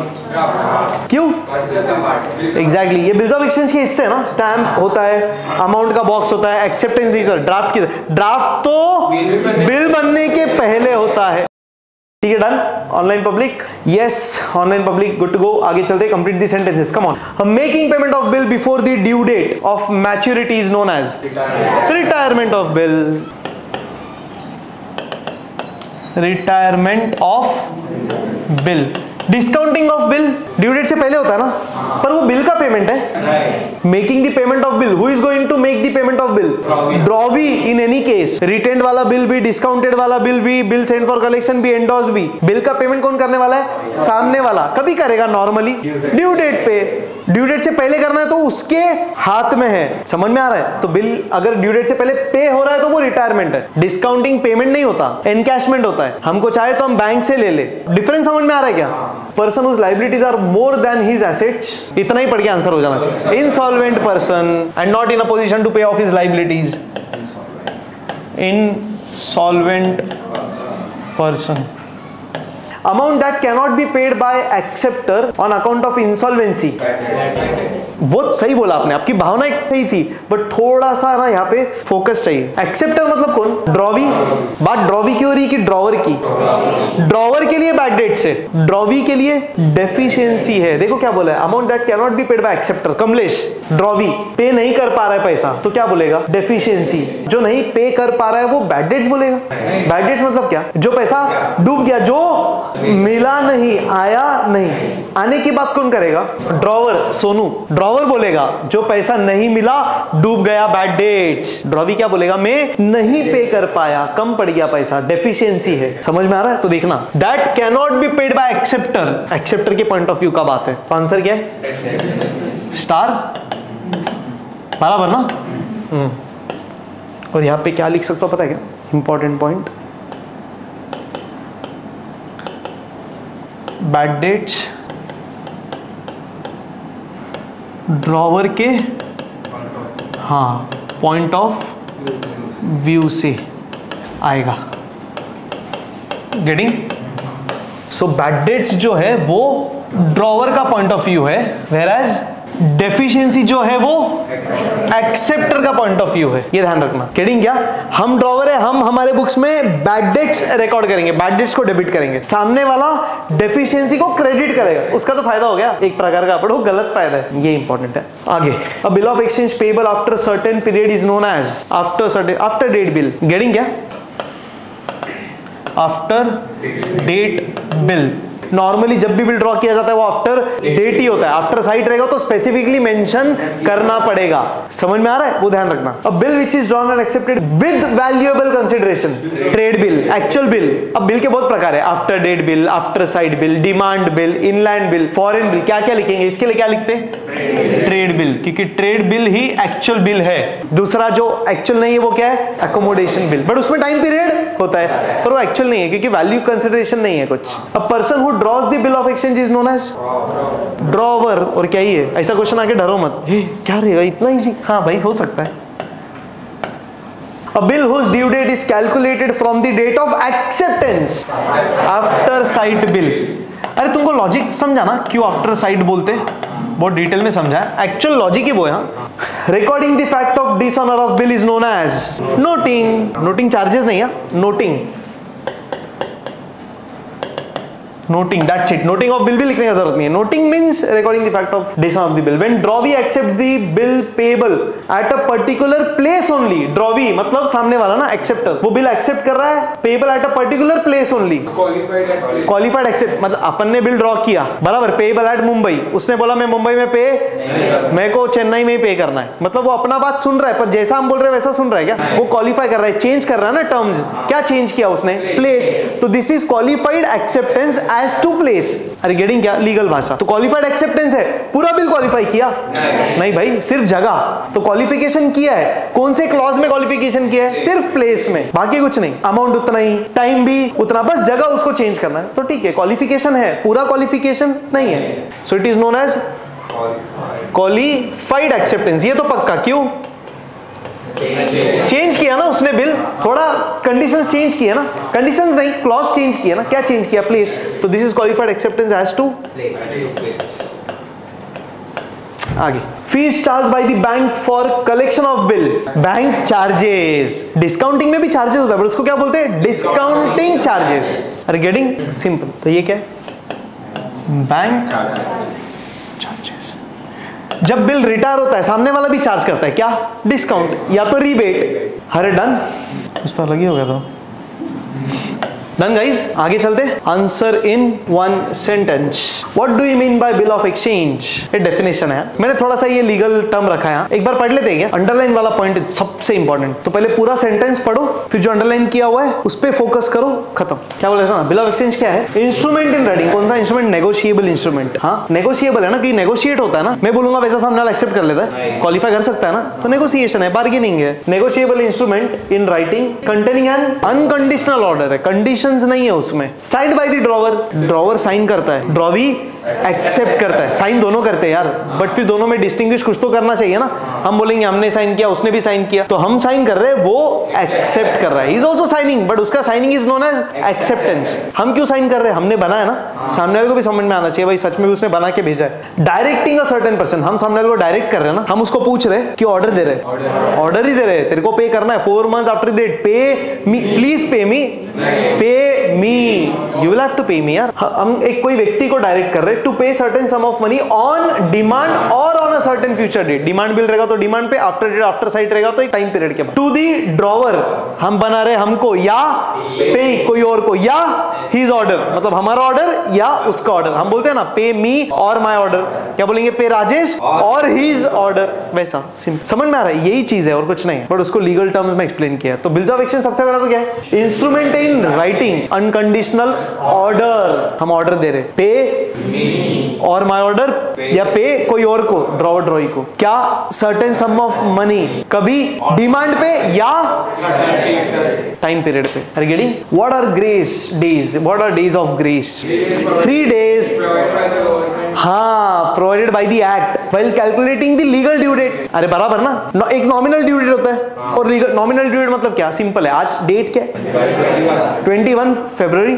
क्यों? एग्जैक्टली ये बिल्स ऑफ एक्सचेंज के हिस्से है ना। स्टैम्प होता है, अमाउंट का बॉक्स होता है, एक्सेप्टेंस नहीं होता, ड्राफ्ट की। ड्राफ्ट तो बिल बनने के पहले होता है। ठीक है, done. Online public, yes online public, good to go. आगे चलते, complete the sentences, come on. Making payment of bill before the due date of maturity is known as retirement of bill. Retirement of bill discounting of bill due date से पहले होता है ना, पर वो bill का पेमेंट है। Making the payment of bill, who is going to make the payment of bill? Drawee. In any case retained वाला बिल भी, डिस्काउंटेड वाला बिल भी, बिल सेंट फॉर कलेक्शन भी, एंडोर्स्ड भी, बिल का पेमेंट कौन करने वाला है? सामने वाला। कभी करेगा नॉर्मली ड्यू डेट पे, ड्यू डेट से पहले करना है तो उसके हाथ में है। समझ में आ रहा है? तो बिल अगर ड्यू डेट से पहले पे हो रहा है तो वो रिटायरमेंट है, डिस्काउंटिंग पेमेंट नहीं होता, एनकैशमेंट होता है। हमको चाहे तो हम बैंक से ले ले। डिफरेंस समझ में आ रहा है क्या? Person whose liabilities are more than his assets, इतना ही पढ़ के आंसर हो जाना चाहिए। Insolvent person and not in a position to pay off his liabilities, insolvent person. Amount that cannot be paid by acceptor on account of insolvency. बहुत सही बोला आपने, आपकी भावना एक सही थी, बट थोड़ा सा ना यहाँ पे फोकस चाहिए। एक्सेप्टर मतलब कौन? ड्रॉवी। बात ड्रॉवी की हो रही कि ड्रॉवर की? ड्रॉवर के लिए बैड डेट्स है, ड्रॉवी के लिए डेफिशिएंसी है। देखो क्या बोला है, amount that can not be paid by acceptor. Kamlesh drawee pay नहीं कर पा रहा है पैसा, तो क्या बोलेगा? डेफिशिएंसी। जो नहीं पे कर पा रहा है वो बैड डेट्स बोलेगा। बैड डेट्स मतलब क्या? जो पैसा डूब गया, जो मिला नहीं, आया नहीं। आने की बात कौन करेगा? ड्रॉवर। सोनू ड्रॉवर बोलेगा जो पैसा नहीं मिला, डूब गया, बैड डेट्स। ड्रॉवी क्या बोलेगा? मैं नहीं पे कर पाया, कम पड़ गया पैसा, डेफिशिएंसी है। समझ में आ रहा है? तो देखना that can not be paid by acceptor, acceptor के पॉइंट ऑफ व्यू का बात है। आंसर क्या है? स्टार बराबर ना। और यहाँ पे क्या लिख सकता हूँ पता है क्या? Important point, bad debts drawer के हाँ पॉइंट ऑफ व्यू से आएगा। गेटिंग? सो बैड डेट्स जो है वो ड्रॉवर का पॉइंट ऑफ व्यू है, वेयर एज डेफिशिएंसी जो है वो एक्सेप्टर का पॉइंट ऑफ व्यू है। ये ध्यान रखना। गेटिंग? क्या हम ड्रॉवर है, हम हमारे बुक्स में बैड डेट्स रिकॉर्ड करेंगे, बैड डेट्स को डेबिट करेंगे, सामने वाला डेफिशिएंसी को क्रेडिट करेगा। उसका तो फायदा हो गया एक प्रकार का, पर वो गलत फायदा है। ये इंपॉर्टेंट है। आगे, a bill of exchange payable after certain period is known as after date bill. Getting? क्या आफ्टर डेट बिल। नॉर्मली जब भी बिल ड्रॉ किया जाता है वो आफ्टर डेट ही होता है। आफ्टर साइट रहेगा तो स्पेसिफिकली मेंशन करना पड़ेगा। समझ में आ रहा है? वो ध्यान रखना। अब bill which is drawn and accepted with valuable consideration, trade bill, actual bill. अब बिल के बहुत प्रकार है, after date bill, after sight bill, demand bill, inland bill, foreign bill. क्या क्या लिखेंगे? इसके लिए क्या लिखते हैं? ट्रेड बिल, क्योंकि ट्रेड बिल ही एक्चुअल बिल है। दूसरा जो एक्चुअल नहीं है वो क्या है? अकोमोडेशन बिल, बट उसमें टाइम पीरियड होता है, पर वो एक्चुअल नहीं है क्योंकि वैल्यू कंसीडरेशन नहीं है कुछ। A person who draws the bill of exchange is known as drawer. और क्या ही है? ऐसा क्वेश्चन आके डरो मत, क्या रहेगा, इतना इजी। हाँ भाई, हो सकता है। A bill whose due date is calculated from the date of acceptance after sight bill। अरे तुमको लॉजिक समझाना, क्यों आफ्टर साइट बोलते, बहुत डिटेल में समझाया। एक्चुअल लॉजिक ही वो है। Recording the fact of dishonour of bill is known as noting. Noting charges नहीं है, noting, noting, that's it. Noting of bill भी लिखने की जरूरत नहीं है। Noting means recording the fact of dishonour of the bill. When drawee accepts the bill payable at a particular place only. Drawee मतलब सामने वाला ना, एक्सेप्टर, वो बिल एक्सेप्ट कर रहा है, payable at a particular place only. Qualified accept मतलब अपन ने बिल ड्रॉ किया, बराबर, पेबल एट मुंबई। उसने बोला मैं मुंबई में पे, मेरे को चेन्नई में ही पे करना है। मतलब वो अपना बात सुन रहा है, पर जैसा हम बोल रहे हैं वैसा सुन रहा है क्या? वो क्वालिफाई कर रहा है, चेंज कर रहा है ना टर्म्स। क्या चेंज किया उसने? प्लेस। तो this is qualified acceptance as to place। अरे गेटिंग? क्या लीगल भाषा? तो क्वालिफाइड एक्सेप्टेंस है। पूरा बिल क्वालिफाई किया? नहीं भाई, सिर्फ जगह। तो क्वालिफिकेशन किया है, कौन से क्लॉज में क्वालिफिकेशन किया है? सिर्फ प्लेस में, बाकी कुछ नहीं। अमाउंट उतना ही, टाइम भी उतना, बस जगह उसको चेंज करना है। तो ठीक है, क्वालिफिकेशन है, पूरा क्वालिफिकेशन नहीं है। So it is known as qualified acceptance. ये तो पक्का। क्यों? चेंज किया ना उसने बिल, थोड़ा कंडीशंस चेंज किया ना, कंडीशंस नहीं, क्लॉज चेंज किया ना। क्या चेंज किया? प्लेस। तो this is qualified acceptance as to place. आगे, fees charge by the bank for collection of bill, bank charges. Discounting में भी चार्जेस होता है, बट उसको क्या बोलते हैं? Discounting charges. Are getting? Simple. तो ये क्या है? Bank charges. जब बिल रिटायर होता है सामने वाला भी चार्ज करता है क्या? डिस्काउंट या तो रीबेट। हरे डन, उसका अलग ही हो गया था। Done guys, आगे चलते हैं। Answer in one sentence. What do you mean by bill of exchange? ये डेफिनेशन है, मैंने थोड़ा सा ये लीगल टर्म रखा है, एक बार पढ़ लेते हैं। अंडरलाइन वाला पॉइंट सबसे इंपॉर्टेंट, तो पहले पूरा सेंटेंस पढ़ो, फिर जो अंडरलाइन किया हुआ है उस पर फोकस करो, खत्म। क्या बोले था ना, बिल ऑफ एक्सचेंज क्या है? Instrument in writing. कौन सा इंस्ट्रूमेंट? Negotiable instrument. हाँ, नेगोशिएबल है ना, कि नेगोशिएट होता है ना। मैं बोलूंगा वैसा सामने वाला एक्सेप्ट कर लेता है, क्वालिफाई कर सकता है ना, तो नेगोशिएशन है, बार्गेनिंग है। Negotiable instrument in writing containing an unconditional order है, कंडीशंस नहीं है उसमें। Signed by the drawer, drawer sign करता है, ड्रॉवी एक्सेप्ट करता है, साइन दोनों करते हैं यार, बट फिर दोनों में डिस्टिंग्विश कुछ तो करना चाहिए ना। हम बोलेंगे हमने साइन किया, उसने भी साइन किया, तो हम साइन कर रहे हैं, वो एक्सेप्ट कर रहा है, इज आल्सो साइनिंग, बट उसका signing is known as acceptance. हम क्यों साइन कर रहे हैं? हमने बनाया ना, सामने वाले को भी समझ में आना चाहिए भाई सच में भी उसने बना के भेजा है। डायरेक्टिंग अ सर्टेन पर्सन, हम सामने वाले को डायरेक्ट कर रहे हैं ना, हम उसको पूछ रहे हैं कि ऑर्डर दे रहे हैं, ऑर्डर ही दे रहे हैं, तेरे को पे करना है 4 months after date, pay me, please pay me, you will have to pay me यार। हम एक कोई व्यक्ति को डायरेक्ट कर रहे हैं to pay certain sum of money on demand और on a certain future date. Demand bill रहेगा तो डिमांड पे, आफ्टर डेट आफ्टर साइट रहेगा तो एक टाइम पीरियड के बाद। टू दी ड्रॉवर, हम बना रहे हमको या पे कोई और को, या हिज ऑर्डर, मतलब हमारा ऑर्डर या उसका ऑर्डर। हम बोलते हैं ना पे मी और माय ऑर्डर, क्या बोलेंगे? पे राजेश और हिज ऑर्डर, वैसा। समझ में आ रहा है? यही चीज है और कुछ नहीं है, बट उसको लीगल टर्म्स में एक्सप्लेन किया है। तो बिल्स ऑफ एक्सचेंज सबसे बड़ा तो क्या है? Instrument in writing unconditional order, हम ऑर्डर दे रहे, पे और माय ऑर्डर या पे कोई और को, ड्रॉवर ड्रॉई को, क्या? सर्टेन सम ऑफ मनी, कभी डिमांड पे या टाइम पीरियड पे। Are you getting? What are grace days? What are days of grace? 3 days provided by the act while calculating the legal due date. अरे बराबर ना, एक नॉमिनल ड्यू डेट होता है और लीगल। नॉमिनल ड्यू डेट मतलब क्या? सिंपल है, आज डेट क्या है? 21 फरवरी,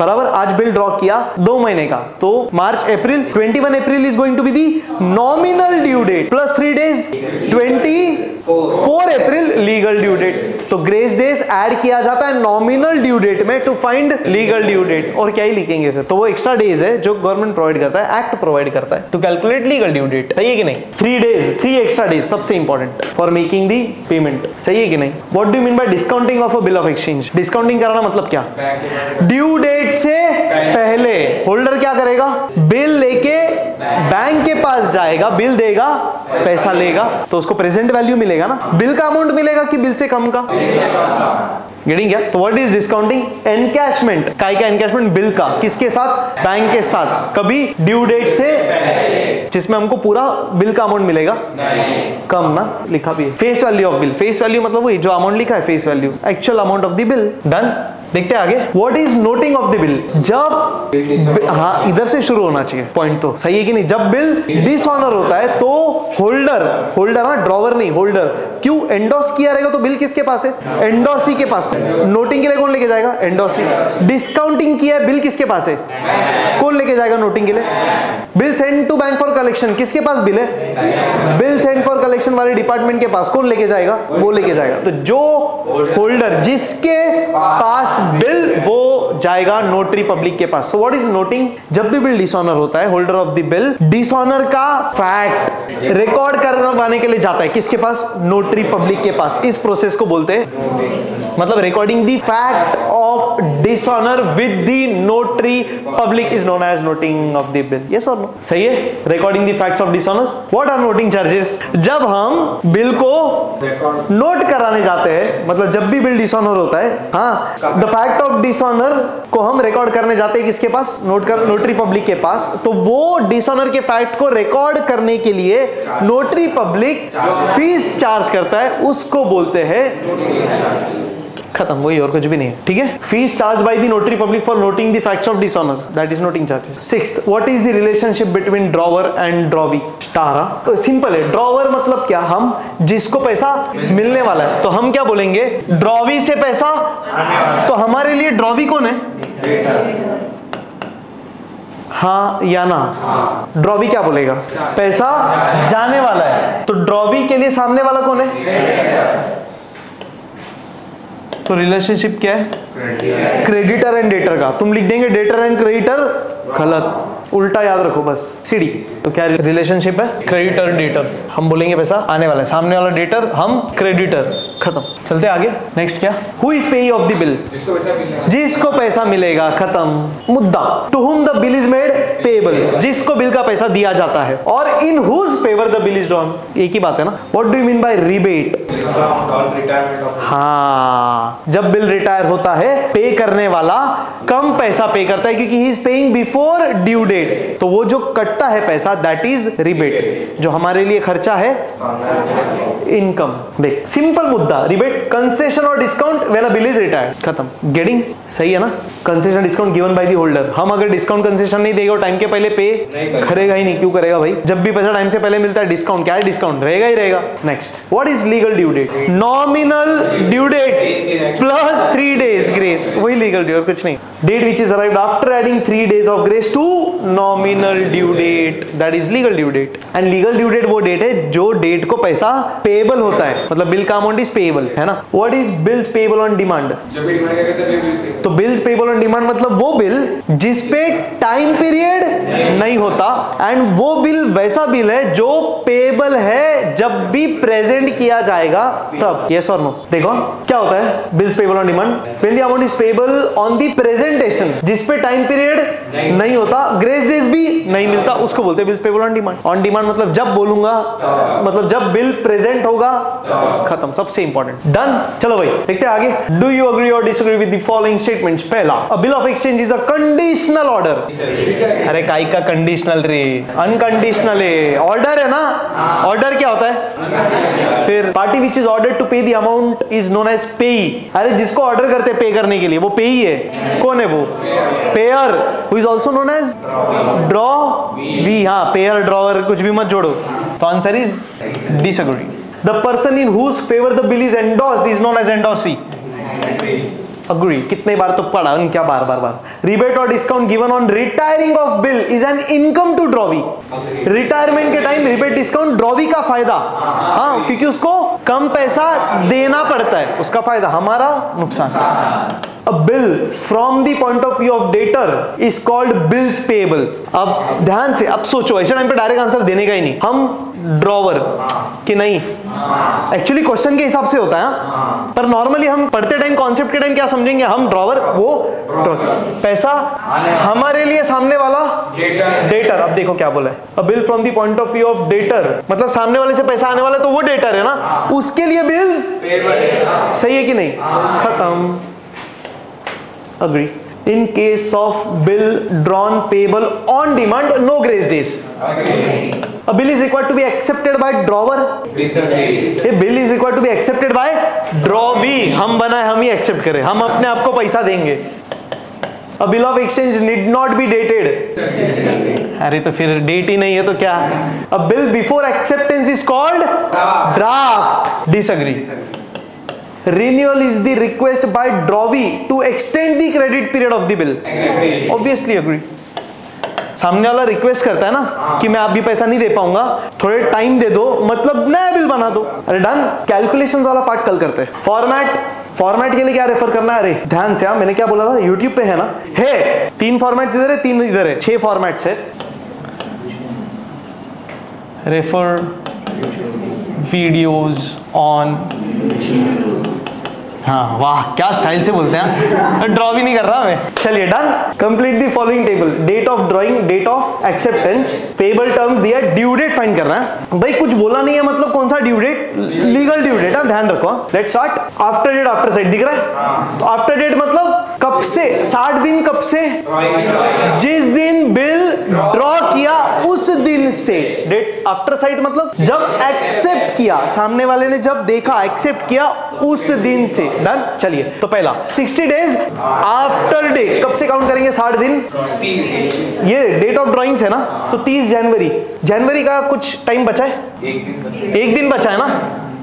बराबर। आज बिल ड्रॉ किया 2 महीने का, तो मार्च April, 21 April is going to be the nominal due date plus 3 days, 24 April legal due date. तो ग्रेस डेज ऐड किया जाता है नॉमिनल ड्यू डेट में to find legal due date. और क्या ही लिखेंगे फिर, तो वो एक्स्ट्रा डेज है जो गवर्नमेंट प्रोवाइड करता है, एक्ट प्रोवाइड करता है to calculate legal due date. सही है कि नहीं? 3 days, 3 एक्स्ट्रा डेज सबसे important for making the payment. सही है कि नहीं? What do you mean by discounting of a bill of exchange? Discounting कराना मतलब क्या? ड्यू डेट से पहले होल्डर क्या करेगा? बिल लेके बैंक के पास जाएगा, बिल देगा, पैसा लेगा, तो उसको प्रेजेंट वैल्यू मिलेगा ना। बिल का अमाउंट मिलेगा कि बिल से कम का? गेटिंग क्या? तो व्हाट इज डिस्काउंटिंग? एनकैशमेंट। काय का एनकैशमेंट? बिल का। किसके साथ? बैंक के साथ। कभी ड्यू डेट से जिसमें हमको पूरा बिल का अमाउंट मिलेगा, कम ना लिखा भी है। Face value of bill, face value मतलब वही जो अमाउंट लिखा है, face value, actual amount of the bill. Done, देखते हैं आगे। What is noting of the bill? जब, हाँ इधर से शुरू होना चाहिए पॉइंट, तो सही है कि नहीं? जब बिल डिसऑनर होता है तो होल्डर, होल्डर ना, ड्रॉवर नहीं, होल्डर, क्यों? एंडोर्स किया रहेगा तो बिल किसके पास है? एंडोर्सी के पास। नोटिंग के लिए कौन लेके जाएगा? एंडोर्सी। डिस्काउंटिंग किया है, बिल किसके पास है? कौन लेके जाएगा नोटिंग के लिए? Bill send to bank for collection, किसके पास बिल है? बिल सेंड फॉर कलेक्शन वाले डिपार्टमेंट के पास। कौन लेके जाएगा? वो लेके जाएगा। तो जो होल्डर, जिसके पास बिल, वो जाएगा नोटरी पब्लिक के पास। So what is noting? जब भी बिल डिसऑनर होता है, holder of the bill dishonour का फैक्ट रिकॉर्ड करवाने के लिए जाता है, किसके पास? नोटरी पब्लिक के पास। इस प्रोसेस को बोलते हैं, मतलब recording the fact of dishonour with the notary public is known as noting of the bill. Yes और नो? सही है, recording the facts of dishonour. What are noting charges? जब हम बिल को नोट कराने जाते हैं, मतलब जब भी बिल डिसऑनर होता है, हाँ, द फैक्ट ऑफ डिसऑनर को हम रिकॉर्ड करने जाते हैं, किसके पास? नोटरी पब्लिक के पास। तो वो डिसऑनर के फैक्ट को रिकॉर्ड करने के लिए नोटरी पब्लिक फीस चार्ज करता है, उसको बोलते हैं, खत्म, वही और कुछ भी नहीं है। ठीक है, fees charge by the notary public for noting the facts of dishonour, that is noting charges. Sixth, what is the relationship between drawer and drawee? स्टारा। तो सिंपल है, ड्रॉवर मतलब क्या? हम जिसको पैसा मिलने वाला है, तो हम क्या बोलेंगे? ड्रॉवी से पैसा, तो हमारे लिए ड्रॉवी कौन है? हाँ या ना? ड्रॉवी क्या बोलेगा? पैसा जाने वाला है, तो ड्रॉवी के लिए सामने वाला कौन है? तो रिलेशनशिप क्या है? क्रेडिटर एंड डेटर का। तुम लिख देंगे डेटर एंड क्रेडिटर, गलत। उल्टा याद रखो बस, सीडी। तो क्या रिलेशनशिप है? Creditor debtor. हम बोलेंगे पैसा आने वाला है, सामने वाला डेटर, हम क्रेडिटर। खत्म। चलते आगे, नेक्स्ट क्या? Who is payee of the bill? जिसको पैसा मिलेगा। खत्म। मुद्दा, to whom the bill is made payable, जिसको बिल का पैसा दिया जाता है। और in whose favour the bill is drawn, एक ही बात है ना। What do you mean by rebate? हाँ, जब बिल रिटायर होता है, पे करने वाला कम पैसा पे करता है क्योंकि he is paying before due date. तो वो जो कटता है पैसा, दैट इज रिबेट, जो हमारे लिए खर्चा है, इनकम। देख, सिंपल मुद्दा, रिबेट, कंसेशन और discount when a bill is retired. खत्म। गेटिंग? सही है ना। Concession discount given by the holder. हम अगर डिस्काउंट कंसेशन नहीं देगा, टाइम के पहले पे करेगा ही नहीं। क्यों करेगा भाई? जब भी पैसा टाइम से पहले मिलता है, डिस्काउंट क्या है, डिस्काउंट रहेगा ही रहेगा। Next, what is legal due date? Nominal due date plus 3 days grace, वही लीगल ड्यू, कुछ नहीं। Date which is arrived after adding 3 days of grace to nominal due date, that is legal due date। And legal due date वो date है जो date को पैसा payable होता है, मतलब बिल का अमाउंट इज पेएबल, है ना। What is bills payable on demand? तो बिल्स पेएबल ऑन डिमांड मतलब वो बिल जिसपे टाइम पीरियड नहीं होता, एंड वो बिल वैसा बिल है जो पेएबल है जब भी प्रेजेंट किया जाएगा तब। यस और नो? देखो क्या होता है bills payable on demand, when the amount is payable on the presentation, जिस पे टाइम पीरियड नहीं होता, ग्रेस डेज भी नहीं मिलता, उसको बोलते हैं bills payable on demand. On demand मतलब जब बोलूंगा, मतलब जब बिल प्रेजेंट होगा। खत्म। सबसे इंपॉर्टेंट, डन। चलो भाई, देखते हैं आगे। डू यू एग्री और disagree with the following statements? पहला, a bill of exchange is a conditional order. अरे काई का कंडीशनल रे, अनकंडीशनल है, ऑर्डर है ना। ऑर्डर क्या होता है? फिर party which is order to pay the amount is known as payee. अरे जिसको ऑर्डर करते हैं पे करने के लिए, वो पेई है। कौन है वो? Payer, who is also known as drawee. हाँ, पेयर, ड्रॉवर, कुछ भी मत जोड़ो। तो answer is disagree. The person in whose favour the bill is endorsed is known as endorsee. Agree, कितने बार तो पढ़ा, क्या बार बार बार। रिबेट और discount given on retiring of bill is an income to drawee. Retirement के टाइम रिबेट, डिस्काउंट, ड्रॉवी का फायदा। हाँ, क्योंकि उसको कम पैसा देना पड़ता है, उसका फायदा, हमारा नुकसान। A bill from the point of view of debtor is called bills payable। अब ध्यान से, अब सोचो, ऐसे टाइम पे डायरेक्ट आंसर देने का ही नहीं। हम ड्रॉवर कि नहीं, एक्चुअली क्वेश्चन के हिसाब से होता है, पर नॉर्मली हम पढ़ते टाइम, कॉन्सेप्ट के टाइम क्या समझेंगे हम? ड्रॉवर, वो पैसा हमारे लिए सामने वाला डेटर। अब देखो क्या बोला है, a bill from the point of view of debtor, मतलब सामने वाले से पैसा आने वाला है, तो वो डेटर है ना, उसके लिए बिल्स पेएबल। सही है कि नहीं? खत्म। Agree. In case of bill drawn payable on demand, no grace days. Agree. A bill is required to be accepted by drawer. Disagree. A bill is required to be accepted by drawee. हम बनाए, हम ही accept करें, हम अपने आप को पैसा देंगे। A bill of exchange need not be dated. अरे तो फिर डेट ही नहीं है तो क्या? A bill before acceptance is called draft. Disagree. Renewal is the request by drawee to extend the credit period of the bill. Agree. Obviously agree. सामने वाला request करता है ना कि मैं आप भी पैसा नहीं दे पाऊंगा, थोड़े टाइम दे दो, मतलब नया बिल बना दो। अरे डन। कैलकुलेशंस वाला पार्ट कल करते हैं। फॉर्मेट, फॉर्मेट के लिए क्या रेफर करना है? अरे ध्यान से, मैंने क्या बोला था, यूट्यूब पे है ना, है 3 फॉर्मेट्स इधर है, 3 इधर है, 6 फॉर्मेट्स है। रेफर वीडियोज ऑन, हाँ, वाह क्या स्टाइल से बोलते हैं, ड्रॉ भी नहीं कर रहा मैं। चलिए done. Complete the following table, date of drawing, date of acceptance, payable terms दिया, ड्यू डेट फाइंड करना है। भाई कुछ बोला नहीं है, मतलब कौन सा due date? Legal due date, ध्यान रखो। Let's start. After date, after side दिख रहा है, तो आफ्टर डेट मतलब कब से? 60 दिन। कब से? जिस दिन बिल ड्रॉ किया उस दिन से। डेट आफ्टर साइड मतलब जब एक्सेप्ट किया, सामने वाले ने जब देखा, एक्सेप्ट किया, उस दिन से। डन। चलिए, तो पहला 60 days आफ्टर डेट, कब से काउंट करेंगे? 60 दिन। ये डेट ऑफ ड्रॉइंग्स है ना, तो 30 जनवरी। जनवरी का कुछ टाइम बचा है, एक दिन बचा है ना,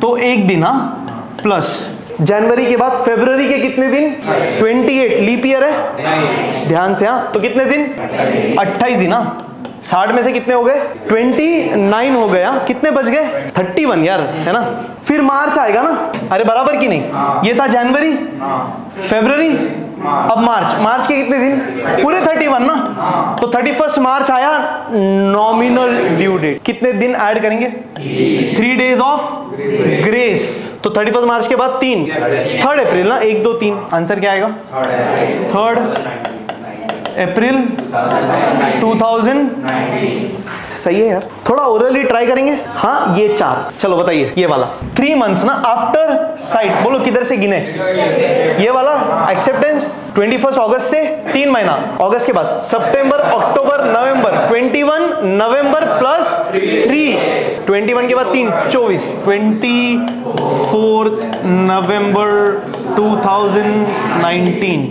तो 1 दिन। हाँ, प्लस जनवरी के बाद फरवरी के कितने दिन? 28। लीप ईयर है, ध्यान से। हाँ, तो कितने दिन? 28 दिन। हाँ, 60 में से कितने हो गए 29 हो गया, कितने बच गए 31 यार, है ना। फिर मार्च आएगा ना, अरे बराबर की नहीं, ये था जनवरी, फरवरी, अब मार्च, मार्च के कितने दिन पूरे 31 ना, तो 31 मार्च आया नॉमिनल ड्यू डेट, कितने दिन ऐड करेंगे 3 days ऑफ ग्रेस, तो 31 मार्च के बाद 3 3rd अप्रैल ना, 1 2 3 आंसर क्या आएगा 3rd अप्रैल 2019। सही है यार, थोड़ा ओरली ट्राई करेंगे। हाँ ये 4, चलो बताइए ये वाला 3 months ना आफ्टर साइट, बोलो किधर से गिने ये वाला एक्सेप्टेंस 21 अगस्त से 3 महीना, अगस्त के बाद सितंबर, अक्टूबर, नवंबर, 21 नवंबर प्लस 3, 21 के बाद 3, 24, 24 नवंबर 2019।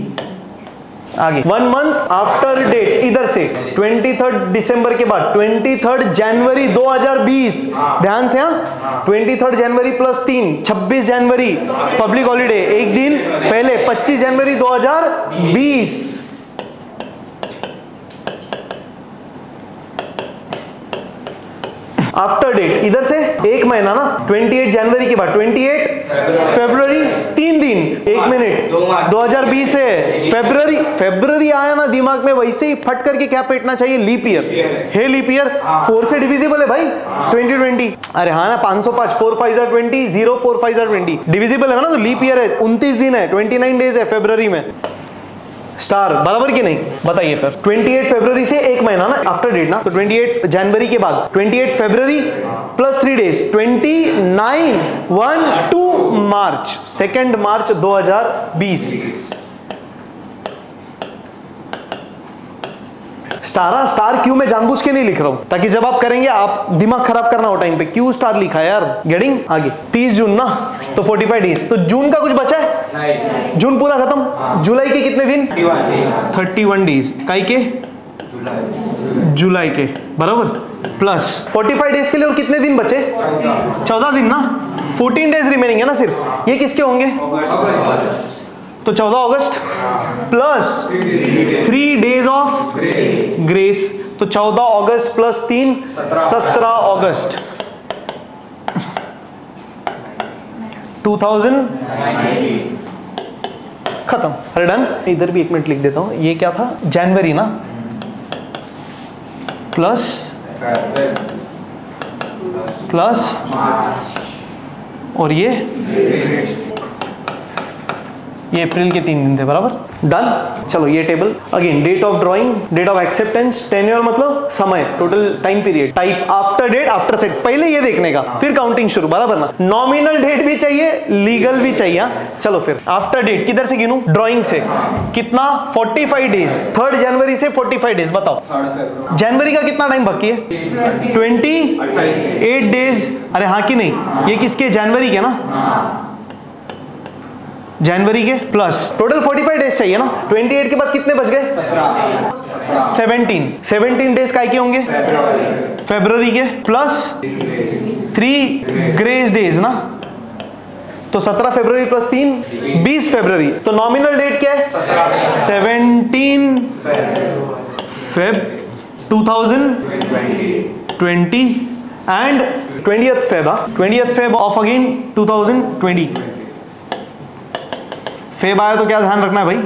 आगे 1 month आफ्टर डेट, इधर से 23 दिसंबर के बाद 23 जनवरी 2020, ध्यान से हाँ, 23 जनवरी प्लस 3, 26 जनवरी पब्लिक हॉलीडे, एक दिन पहले 25 जनवरी 2020। आफ्टर डेट इधर से 1 महीना ना, 28 जनवरी के बाद 28 फरवरी, 3 दिन, 1 मिनट, 2020 है फरवरी आया ना दिमाग में, वैसे ही फट करके क्या पेटना चाहिए लीप ईयर है, लीप ईयर 4 से डिविजिबल है भाई 2020, अरे हाँ ना 505, 4 5 20 0 4 5 20 डिविजिबल है ना, तो लीप ईयर है, 29 दिन है, 29 days है फरवरी में, स्टार बराबर की नहीं। बताइए फिर 28 फरवरी से 1 महीना ना आफ्टर डेट ना, तो 28 जनवरी के बाद 28 फरवरी प्लस 3 days, 29 1 2 मार्च, 2 मार्च 2020। स्टार क्यों मैं जानबूझ के नहीं लिख रहा हूं, ताकि जब आप करेंगे आप दिमाग खराब करना हो टाइम पे, क्यों स्टार लिखा है यार, गेटिंग। आगे 30 जून ना, तो 45 डेज, तो जून का कुछ बचा है, जून पूरा खत्म, जुलाई के कितने दिन 31 डेज, काई के जुलाई के बराबर प्लस 45 डेज के लिए और कितने दिन बचे 14 दिन ना, 14 डेज रिमेनिंग है ना सिर्फ, ये किसके होंगे तो 14 अगस्त प्लस 3 days ऑफ ग्रेस, तो 14 अगस्त प्लस 3, 17 अगस्त 2019 खत्म। अरे डन, इधर भी 1 मिनट लिख देता हूं, ये क्या था जनवरी ना प्लस और ये अप्रैल के 3 दिन थे बराबर, डन। चलो ये table again, date of drawing, date of acceptance, tenure मतलब समय, total time period, type after date after set, पहले ये देखने का फिर काउंटिंग शुरू बराबर ना, नॉमिनल डेट भी चाहिए लीगल भी चाहिए। चलो फिर आफ्टर डेट किधर से गिनूं, ड्राइंग से कितना 45 days, 3rd जनवरी से 45 days, बताओ जनवरी का कितना टाइम बाकी है 28 days, अरे हाँ कि नहीं, ये किसके जनवरी के ना, जनवरी के प्लस टोटल 45 डेज चाहिए ना, 28 के बाद कितने बच गए 17 डेज काय के होंगे फरवरी के, प्लस 3 ग्रेस डेज ना, तो 17 फरवरी प्लस 3, 20 फरवरी, तो नॉमिनल डेट क्या है 17 Feb 2020 and 20th Feb of again 2020। Feb आया तो क्या ध्यान रखना है भाई,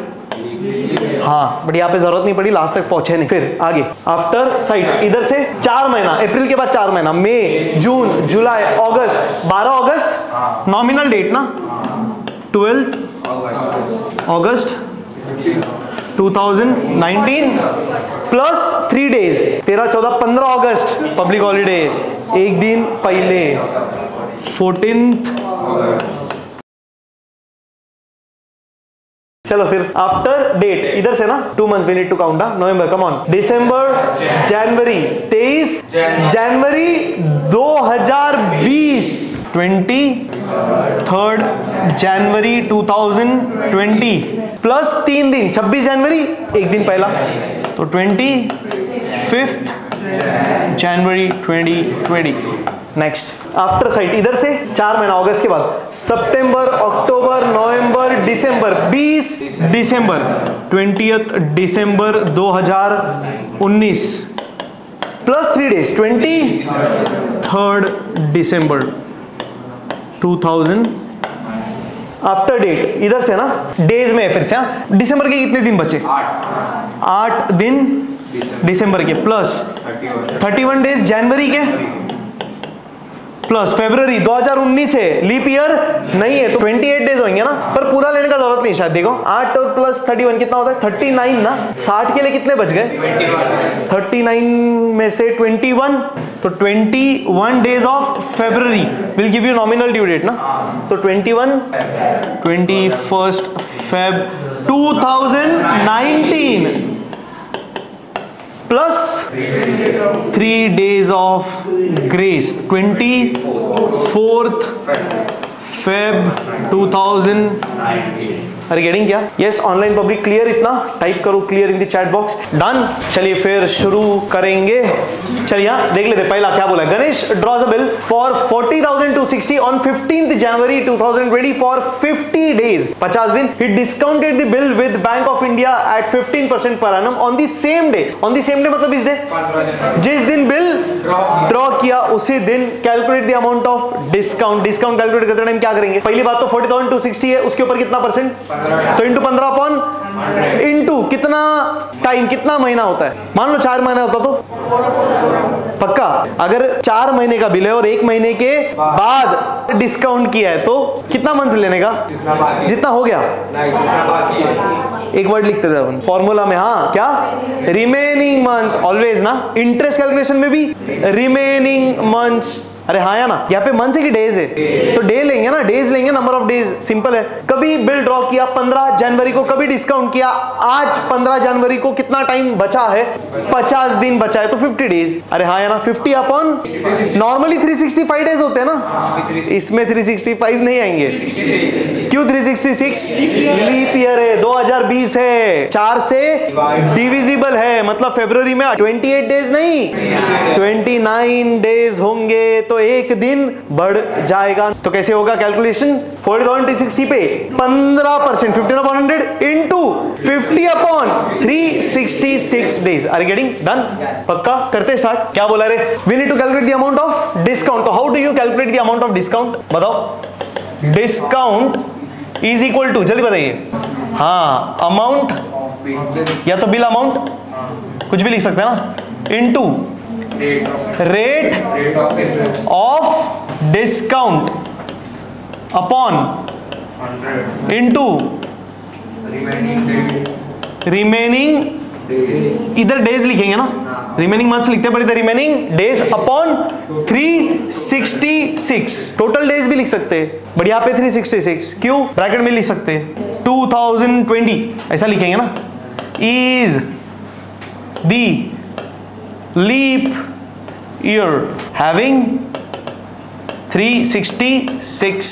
हाँ बट यहाँ पे जरूरत नहीं पड़ी, लास्ट तक पहुंचे नहीं। फिर आगे आफ्टर साइट इधर से 4 महीना, अप्रैल के बाद 4 महीना, मई, जून, जुलाई, अगस्त, 12 अगस्त नॉमिनल डेट ना, 12 अगस्त 2019 प्लस 3 days, 13 14 15 अगस्त पब्लिक हॉलीडे, एक दिन पहले 14th। चलो फिर आफ्टर डेट इधर से ना 2 months we need to count down, नवंबर कम ऑन, दिसंबर जनवरी, 23 जनवरी 2020, 23rd जनवरी 2020 प्लस 3 दिन, 26 जनवरी एक दिन पहला, तो 25th जनवरी 2020। नेक्स्ट आफ्टर साइट इधर से 4 महीना, अगस्त के बाद सितंबर, अक्टूबर, नवंबर, दिसंबर, 20 दिसंबर 20th दिसंबर 2019 plus 3 days, 23rd December 2000 after date इधर से ना डेज में है फिर से। हाँ, दिसंबर के कितने दिन बचे? 8 दिन दिसंबर के, प्लस 31 days जनवरी के, प्लस फरवरी 2019 है, लीप ईयर नहीं है तो 28 days होंगे ना, पर पूरा लेने का जरूरत नहीं शायद। देखो 8 और प्लस 31 कितना होता है? 39 ना। 60 के लिए कितने बच गए? 39 में से 21, तो 21 days of February will give you nominal due date ना, तो 21st Feb 2019 plus 3 days of grace, 24th Feb 2019। Are you getting? क्या yes, ऑनलाइन पब्लिक क्लियर? इतना टाइप करो clear in the chat box. Done, चलिए फिर शुरू करेंगे। चलिए देख लेते पहला क्या बोला। Ganesh draws a bill for 40,260 on 15th January 2020 for 50 days, 50 दिन। ही discounted the bill with bank of India at 15% per annum on the same day. On the same day मतलब इस डे, जिस दिन बिल ड्रॉ किया उसी दिन calculate the amount of discount. Discount calculate करते time क्या करेंगे? पहली बात तो 40,260 है, उसके ऊपर कितना परसेंट? तो इंटू 15 अपॉन 100 इंटू कितना टाइम, कितना महीना होता है? मान लो 4 महीना होता तो पक्का, अगर 4 महीने का बिल है और 1 महीने के बाद डिस्काउंट किया है तो कितना मंथ लेने का? जितना हो गया एक वर्ड लिखते थे फॉर्मूला में। हाँ, क्या? रिमेनिंग मंथ्स ऑलवेज ना, इंटरेस्ट कैलकुलेशन में भी रिमेनिंग मंथ्स। अरे हाँ या ना, यहाँ पे मंथ है कि डेज है? तो डे लेंगे ना, डेज लेंगे, नंबर ऑफ डेज, सिंपल है। कभी बिल ड्रॉ किया 15 जनवरी को, कभी डिस्काउंट किया आज 15 जनवरी को, कितना टाइम बचा है? 50 दिन बचा है, तो 50 डेज। अरे हाँ या ना, 50 अपॉन नॉर्मली 365 डेज होते हैं ना, इसमें 365 नहीं आएंगे। क्यों 366? लीप ईयर है, 2020 है, 4 से डिविजिबल है, मतलब फरवरी में 28 डेज नहीं 29 डेज होंगे, तो 1 दिन बढ़ जाएगा। तो कैसे होगा कैलकुलेशन? 40,260 पे 15% 15/100 into 50/366 days। Are you getting? Done? पक्का? करते स्टार्ट। क्या बोला रे? We need to calculate the amount of discount। तो how do you calculate the amount of discount? बताओ। Discount is equal to, जल्दी बताइए। हाँ, अमाउंट या तो बिल अमाउंट कुछ भी लिख सकते हैं ना, into rate of discount upon into remaining, इधर डेज लिखेंगे ना, रिमेनिंग मंथ्स लिखते हैं पर इधर remaining days upon 366। Total days भी लिख सकते हैं बट यहाँ पे 366 क्यों? ब्रैकेट में लिख सकते हैं 2020 ऐसा लिखेंगे ना, is the leap year having 366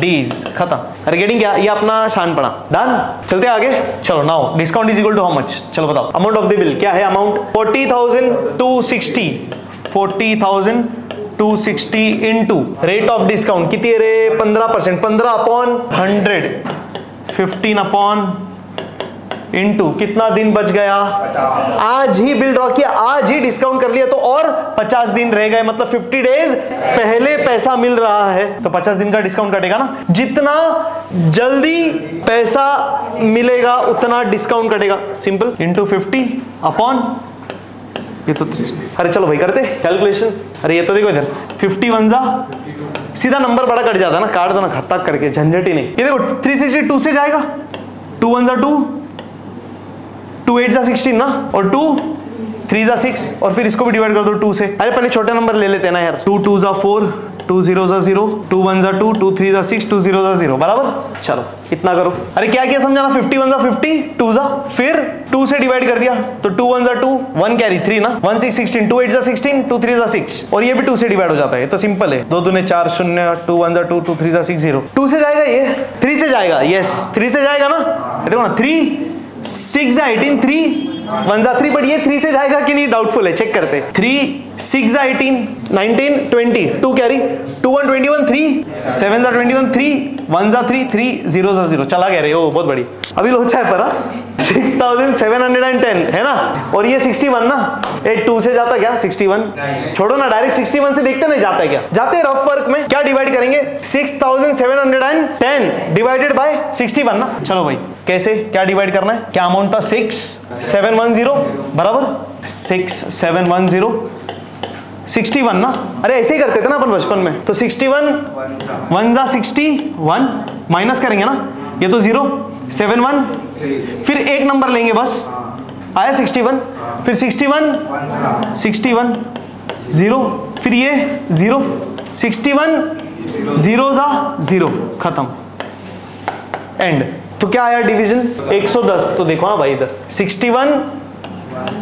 days। खत्म। अरे गेटिंग क्या? ये अपना शान पड़ा। डन, चलते आगे। चलो now discount is equal to how much? चलो बताओ अमाउंट ऑफ द बिल क्या है? Amount 40,260 into rate of discount कितनी है रे? 15% 15/100 15 upon इंटू कितना दिन बच गया? आज ही बिल ड्रॉ किया, आज ही डिस्काउंट कर लिया तो और 50 दिन रह गए, मतलब 50 डेज पहले पैसा मिल रहा है तो 50 दिन का डिस्काउंट कटेगा ना। जितना जल्दी पैसा मिलेगा उतना डिस्काउंट कटेगा, सिंपल। इंटू 50 अपॉन, ये तो 3। अरे चलो भाई करते कैलकुलेशन। अरे ये तो देखो इधर 51 जा सीधा नंबर बड़ा कट जाता है ना, काट दो ना खत्म करके, झंझट ही नहीं। ये देखो 362 से जाएगा, 2 1 जा 2, 2 8 जा 16 ना, और 2 3 जा 6, और फिर इसको भी डिवाइड कर दो 2 से। अरे पहले छोटे नंबर ले लेते हैं ना यार, 2 2 जा 4, 2 0 जा 0, 2 1 जा 2, 2 3 जा 6, 2 0 जा 0 बराबर। चलो इतना करो। अरे क्या क्या समझाना? 51 जा 50, 2 जा, फिर 2 से डिवाइड कर दिया तो 2 1 जा 2, 1 कैरी 3 ना, 1 6 16, 2 8 जा 16, 2 3 जा 6, और ये भी 2 से डिवाइड हो जाता है तो सिंपल है, 2 दूने 4 0, 2 1 जा 2, 2 3 जा 6 0, 2 से जाएगा, ये 3 से जाएगा, यस 3 से जाएगा ना। देखो ना 3 6 जा 18, 3 1 जा 3, बट ये 3 से जाएगा कि नहीं डाउटफुल है, चेक करते। 3 6 are 18, 19, 20, 2 carry, 2 1, 21, 3, 7 are 21, 3, 1 are 3, 3, 0 are 0, चला कह रहे हो, बहुत बड़ी, अभी लोचा है पर, 6710 है ना, और ये 61 ना, 82 से जाता क्या, 61, छोड़ो ना, डायरेक्ट 61 से देखते नहीं जाता क्या, जाते रफ वर्क में, क्या डिवाइड करेंगे, 6710 डिवाइडेड बाय 61 ना, चलो भाई, कैसे, क्या डिवाइड करना है, क्या अमाउंट था, 6710 बराबर 6710 61 ना, अरे ऐसे ही करते थे ना अपन बचपन में, तो 61 1 जा 61 माइनस करेंगे ना, ये तो 0 71 फिर एक नंबर लेंगे बस, आया 61 फिर 61 0 फिर ये 0 61 0 जा 0 खत्म एंड। तो क्या आया डिवीजन 110, तो देखो हाँ भाई इधर 61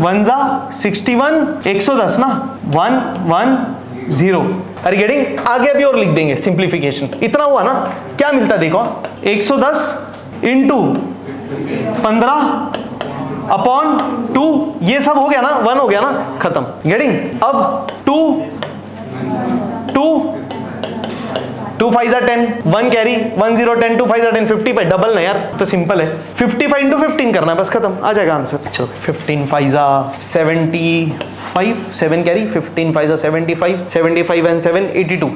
1 जा 61 110 ना 110 आर यू गेटिंग, आगे भी और लिख देंगे सिंप्लीफिकेशन, इतना हुआ ना, क्या मिलता देखो 110 इंटू 15 अपॉन 2, ये सब हो गया ना 1 हो गया ना खत्म गेटिंग। अब 2 5 जा 10 1 कैरी 1 0 10 2 5 जा 10 55 डबल ना यार, तो सिंपल है 55 इंटू 15 करना है बस खत्म आ जाएगा आंसर। चलो 15 5 जा 75 7 कैरी 15 5 जा 75 75 एंड 7 82।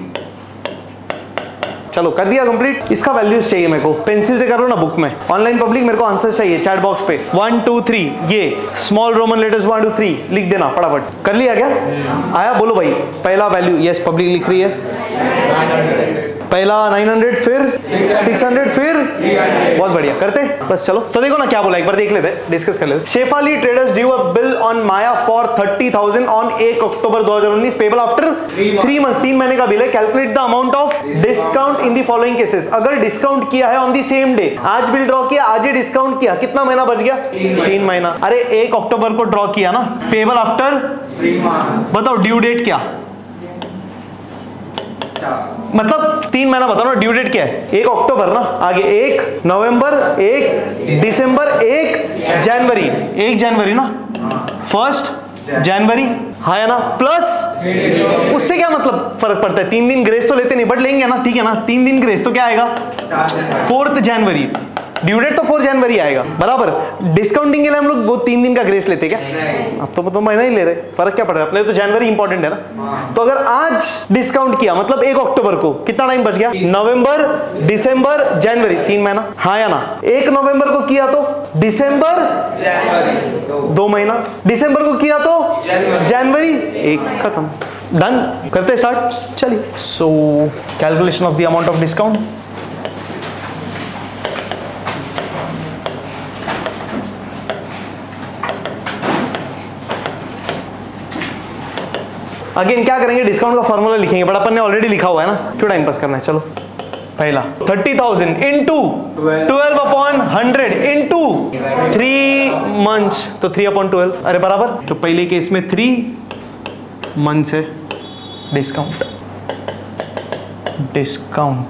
चलो कर दिया कंप्लीट। इसका वैल्यूज चाहिए मेरे को, पेंसिल से कर लो ना बुक में, ऑनलाइन पब्लिक मेरे को आंसर चाहिए चैट बॉक्स पे 1 2 3 ये स्मॉल रोमन लेटर्स 1 2 3 लिख देना फटाफट। कर लिया क्या आया बोलो भाई, पहला वैल्यू यस पब्लिक लिख रही है, पहला 900 फिर 600 फिर बहुत बढ़िया करते बस। चलो तो देखो ना क्या बोला, एक बार देख लेते हैं, डिस्कस कर लेते। Shefali traders due a bill on Maya for 30,000 on 1 अक्टूबर 2019 पेबल आफ्टर 3 मंथ, 3 महीने का बिल है। Calculate the amount of discount in the following cases, अगर डिस्काउंट किया है ऑन दी सेम डे, आज बिल ड्रॉ किया आज ही डिस्काउंट किया, कितना महीना बच गया 3 महीना। अरे 1 अक्टूबर को ड्रॉ किया ना, पेबल आफ्टर 3 मंथ, बताओ ड्यू डेट क्या, मतलब 3 महीना बताओ ना, ड्यू डेट क्या है 1 अक्टूबर ना, आगे 1 नवंबर 1 दिसंबर 1 जनवरी, 1 जनवरी ना 1 जनवरी है ना, प्लस उससे क्या मतलब फर्क पड़ता है, 3 दिन ग्रेस तो लेते नहीं बट लेंगे ना ठीक है ना, 3 दिन ग्रेस तो क्या आएगा 4 जनवरी, ड्यू डेट तो 4 जनवरी आएगा बराबर। डिस्काउंटिंग के लिए हम लोग वो 3 दिन का ग्रेस लेते क्या, अब तो महीना ही ले रहे, फर्क क्या पड़ रहा है, अपने तो जनवरी इंपॉर्टेंट है ना। तो अगर आज डिस्काउंट किया मतलब 1 अक्टूबर को, कितना टाइम बच गया, नवंबर दिसंबर जनवरी 3 महीना हाँ या ना। 1 नवंबर को किया तो दिसंबर जनवरी 2 महीना, दिसंबर को किया तो जनवरी 1 खत्म डन। करते स्टार्ट चलिए। So calculation of the amount of discount, again क्या करेंगे डिस्काउंट का फॉर्मूला लिखेंगे, बट अपन ने ऑलरेडी लिखा हुआ है ना, क्यों टाइम पास करना है। चलो पहला 30,000 इंटू 12 अपॉन 100 इंटू 3 मंथ्स, तो 3 अपॉन 12 अरे बराबर, तो पहले केस में 3 मंथ्स है डिस्काउंट, डिस्काउंट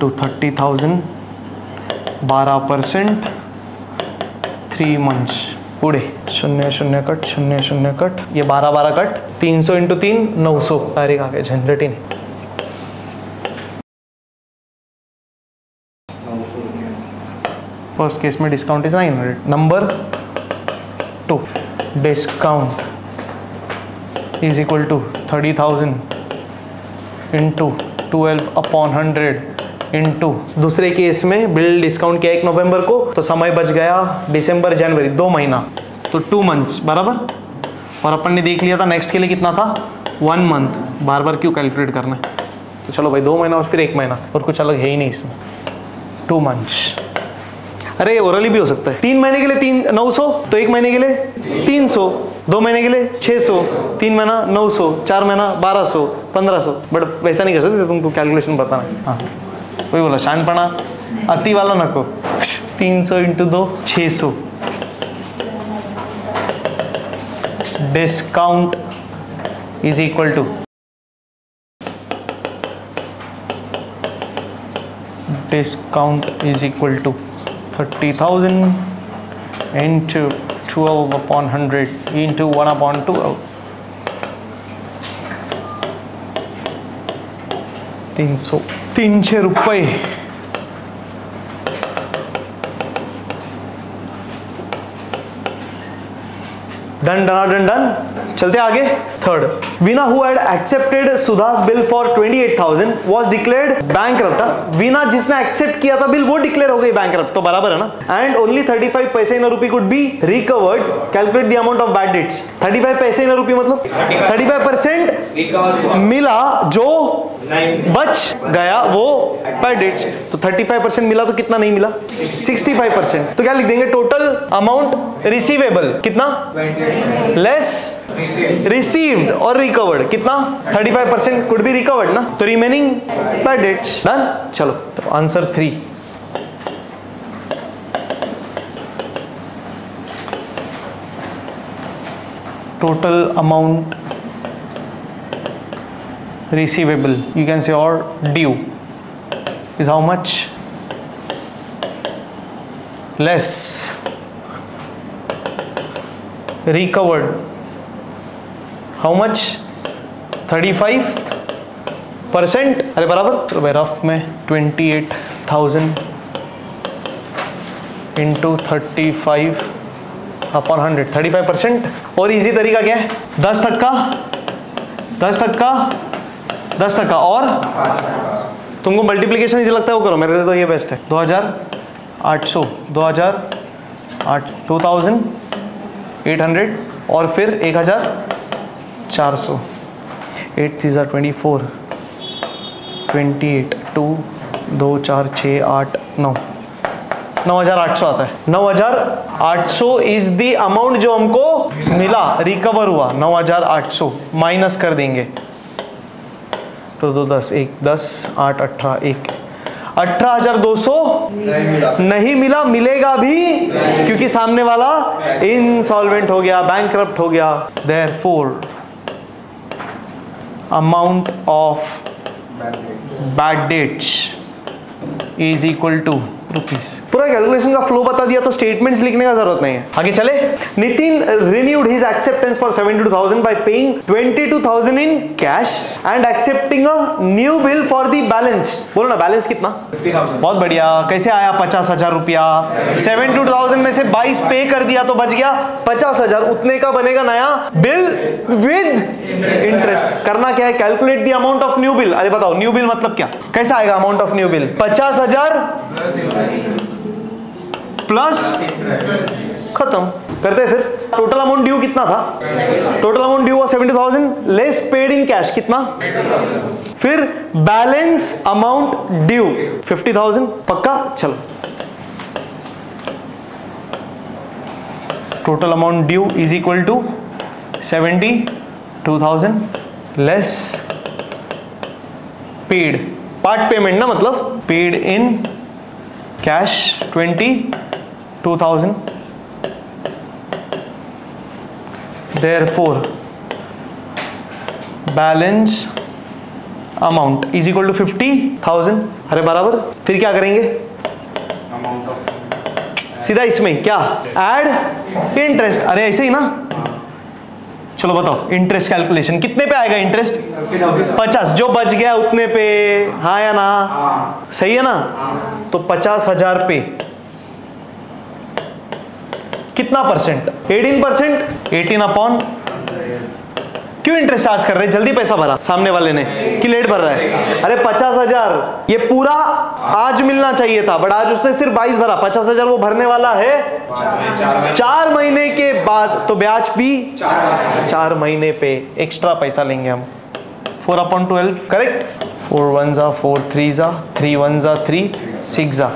टू 30,000 12% 3 मंथ्स पूरे 0 0 कट 0 0 कट, ये 12 12 कट 300 इंटू 3 900 तारीख आ गए झंझट ही नहीं। फर्स्ट केस में discount is 900, number 2 discount is equal to 30,000 into 12 upon 100 into, दूसरे केस में बिल डिस्काउंट किया 1 नवंबर को, तो समय बच गया दिसंबर जनवरी 2 महीना, तो 2 मंथ्स बराबर, और अपन ने देख लिया था नेक्स्ट के लिए कितना था 1 मंथ, बार बार क्यों कैलकुलेट करना है। तो चलो भाई 2 महीना और फिर 1 महीना, और कुछ अलग है ही नहीं इसमें 2 मंथ्स। अरे ओरली भी हो सकता है, 3 महीने के लिए 900, तो 1 महीने के लिए 300, 2 महीने के लिए 600, 3 महीना 900, 4 महीना 1200, 1500, बट वैसा नहीं कर सकते, तुमको कैलकुलेशन बताना है। हाँ कोई बोला शानपणा अति वाला नको, 300 into 2 600 discount is equal to, discount is equal to 30,000 into 12 upon 100 into 1 upon 12 300 रुपये। Done done done done. चलते आगे। Third, Veena who had accepted Sudha's bill for 28,000 was declared bankrupt। Veena जिसने एक्सेप्ट किया था बिल वो declare हो गई bankrupt, तो बराबर है ना। एंड ओनली 35 पैसे in a rupee could be recovered। Calculate the amount of bad debts. 35 पैसे इन अ रुपी मतलब 35% मिला, जो बच गया वो बैड डेट्स। तो 35% मिला तो कितना नहीं मिला, 65%। तो क्या लिख देंगे, टोटल अमाउंट रिसीवेबल कितना, लेस received और recovered कितना, 35% could be recovered ना, तो remaining bad debts। डन। चलो तो answer 3। Total amount receivable you can say, और due is how much, less recovered how much, 35%। अरे बराबर, भाई रफ में 28,000 इंटू 35/100, 35%। और इजी तरीका क्या है, 10 टक्का और तुमको मल्टीप्लीकेशन इजी लगता है वो करो, मेरे लिए तो ये बेस्ट है। 2,800 और फिर 1,400, 8 24, 28, 2, 2, 4, 6, 8, 9, 9,800 आता है। 9,800 इज दी अमाउंट जो हमको मिला, रिकवर हुआ। 9,800 माइनस कर देंगे तो 2, 10, 1, 10, 8, 18, 1, 18,200 नहीं मिला, मिलेगा भी क्योंकि सामने वाला इंसॉल्वेंट हो गया, बैंकरप्ट हो गया। Therefore amount of bad debts is equal to rupees. पूरा कैलकुलेशन का फ्लो बता दिया तो स्टेटमेंट्स लिखने का जरूरत नहीं है। आगे चले। Nitin renewed his acceptance for 72,000 by paying 22,000 in cash and accepting a new bill for the balance। बोलो ना बैलेंस कितना, 50,000। बहुत बढ़िया। कैसे आया, 50,000 रुपया। 72,000 में से 22 पे कर दिया तो बच गया 50,000। उतने का बनेगा नया बिल विद इंटरेस्ट। करना क्या है, calculate the amount of new bill. अरे बताओ न्यू बिल मतलब क्या, कैसा आएगा amount of new bill, 50,000 plus खत्म करते हैं। फिर टोटल अमाउंट ड्यू कितना था, टोटल अमाउंट ड्यू हुआ 70,000 लेस पेड इन कैश कितना, फिर बैलेंस अमाउंट ड्यू 50,000 पक्का। चलो total amount due is equal to 72,000 less paid, part payment ना, मतलब paid in cash 22,000। Therefore balance amount is equal to 50,000। अरे बराबर। फिर क्या करेंगे, सीधा इसमें क्या, ऐड इंटरेस्ट। अरे ऐसे ही ना। चलो बताओ इंटरेस्ट कैलकुलेशन, कितने पे आएगा इंटरेस्ट, 50, जो बच गया उतने पे। हाँ या ना, सही है ना। तो 50,000 पे कितना परसेंट, 18%, 18/, क्यों इंटरेस्ट चार्ज कर रहे हैं, जल्दी पैसा भरा सामने वाले ने कि लेट भर रहा है। अरे 50,000 ये पूरा आज मिलना चाहिए था, बट आज उसने सिर्फ 22 भरा, 50,000 वो भरने वाला है 4 महीने के बाद, तो ब्याज भी 4 महीने पे एक्स्ट्रा पैसा लेंगे हम। 4/12 करेक्ट। 4 1 जा 4 3 जा 3 1 जा 3 6 जा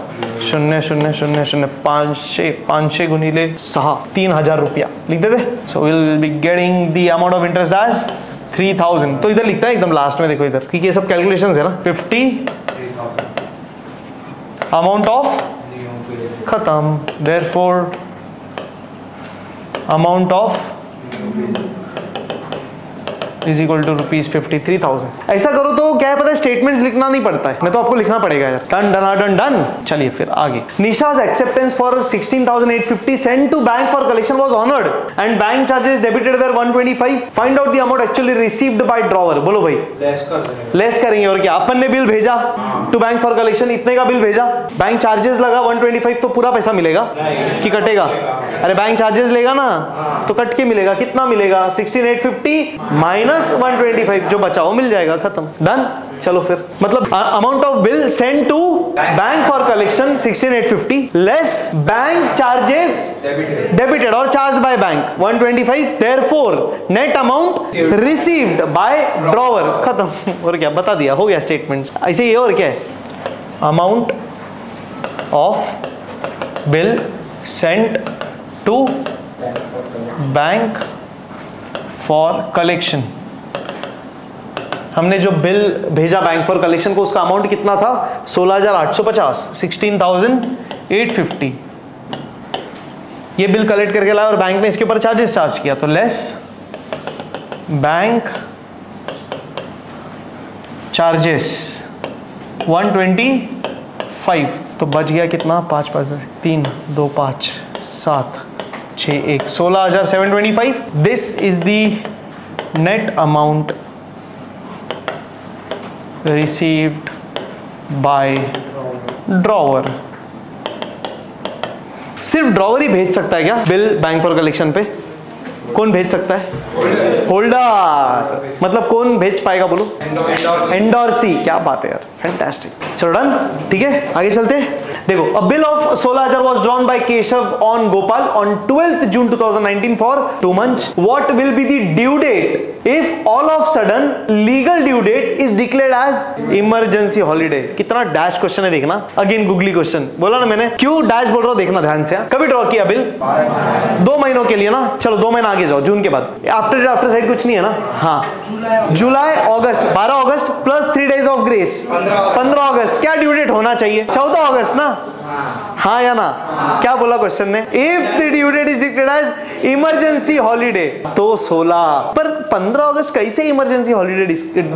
0 0 0 0 0 5 6 5 6 गुणिले 6 3,000 रुपया लिख देते। So will be getting the amount of interest as 3,000। तो इधर लिखता है एकदम लास्ट में, देखो इधर, क्योंकि ये सब कैलकुलेशंस है ना। 50 अमाउंट ऑफ खत्म। Therefore amount of is equal to rupees 53,000। ऐसा करो तो क्या है पता है, स्टेटमेंट्स लिखना नहीं पड़ता है, मैं तो आपको लिखना पड़ेगा यार। Done done done done. चलिए फिर आगे, Nisha's acceptance for 16,850 sent to bank for collection was honoured and bank charges debited were 125। Find out the amount actually received by drawer. बोलो भाई, लेस करेंगे और क्या। अपन ने बिल भेजा टू बैंक फॉर कलेक्शन, इतने का बिल भेजा, बैंक चार्जेस लगा 125, तो पूरा पैसा मिलेगा कि कटेगा? अरे बैंक चार्जेस लेगा ना तो कट के मिलेगा। कितना मिलेगा? 16,850 माइनस 125, जो बचा हो मिल जाएगा, खत्म। डन। चलो फिर, मतलब amount of bill send to bank for collection 16,850 less bank charges debited और charge by bank 125, therefore net amount received by drawer. खत्म। और क्या, बता दिया, हो गया स्टेटमेंट। ऐसे ये और क्या है, amount of bill sent to bank for collection. हमने जो बिल भेजा बैंक फॉर कलेक्शन को, उसका अमाउंट कितना था? 16,850, 16,850। ये बिल कलेक्ट करके लाया और बैंक ने इसके ऊपर चार्जेस चार्ज किया, तो लेस बैंक चार्जेस 125, तो बच गया कितना? 16,725। This is the net amount received by drawer। सिर्फ ड्रॉवर ही भेज सकता है क्या बिल बैंक फॉर कलेक्शन पे? कौन भेज सकता है? होल्डर। मतलब कौन भेज पाएगा बोलो? एंडोर्सी। क्या बात है यार, फैंटास्टिक। चलो डन, ठीक है आगे चलते हैं। देखो, a bill of 16,000 was drawn by Keshav on Gopal on 12th June 2019 for 2 months. What will be the due date if all of sudden legal due date is declared as emergency holiday? कितना dash question है देखना, again googly question. बोला ना मैंने, क्यों dash बोल रहा हूँ देखना ध्यान से। कभी ड्रॉ किया बिल? 2 महीनों के लिए ना। चलो 2 महीना आगे जाओ, जून के बाद। आफ्टर साइड कुछ नहीं है ना। हाँ, जुलाई अगस्त, 12 अगस्त प्लस 3 डेज ऑफ ग्रेस 15 अगस्त। क्या ड्यू डेट होना चाहिए? 14 अगस्त ना। हाँ या ना? क्या बोला क्वेश्चन ने? If the due date is declared as emergency holiday, तो 16 पर 15 अगस्त कैसे इमरजेंसी हॉलीडे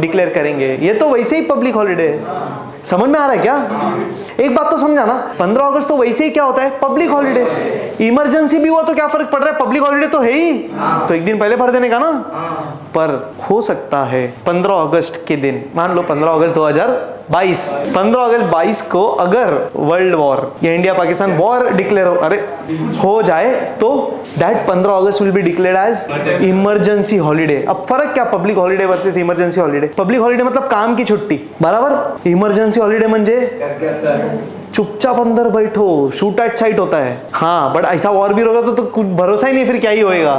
डिक्लेयर करेंगे? ये तो वैसे ही पब्लिक हॉलीडे। समझ में आ रहा है क्या? एक बात तो समझा ना, 15 अगस्त तो वैसे ही क्या होता है, पब्लिक हॉलीडे। इमरजेंसी भी हुआ तो क्या फर्क पड़ रहा है, पब्लिक हॉलीडे तो है ही, तो एक दिन पहले भर देने का ना। पर हो सकता है 15 अगस्त के दिन, मान लो 15 अगस्त 2022 को अगर वर्ल्ड वॉर या इंडिया पाकिस्तान वॉर डिक्लेयर हो जाए, तो दैट 15 अगस्त will be declared as emergency holiday. अब फर्क क्या, public holiday versus emergency holiday. Public holiday मतलब काम की छुट्टी, बराबर। इमरजेंसी हॉलीडे म्हणजे चुपचाप अंदर बैठो, शूट एट साइट होता है। हाँ, बट ऐसा और भी होगा तो कुछ भरोसा ही नहीं, फिर क्या ही होएगा।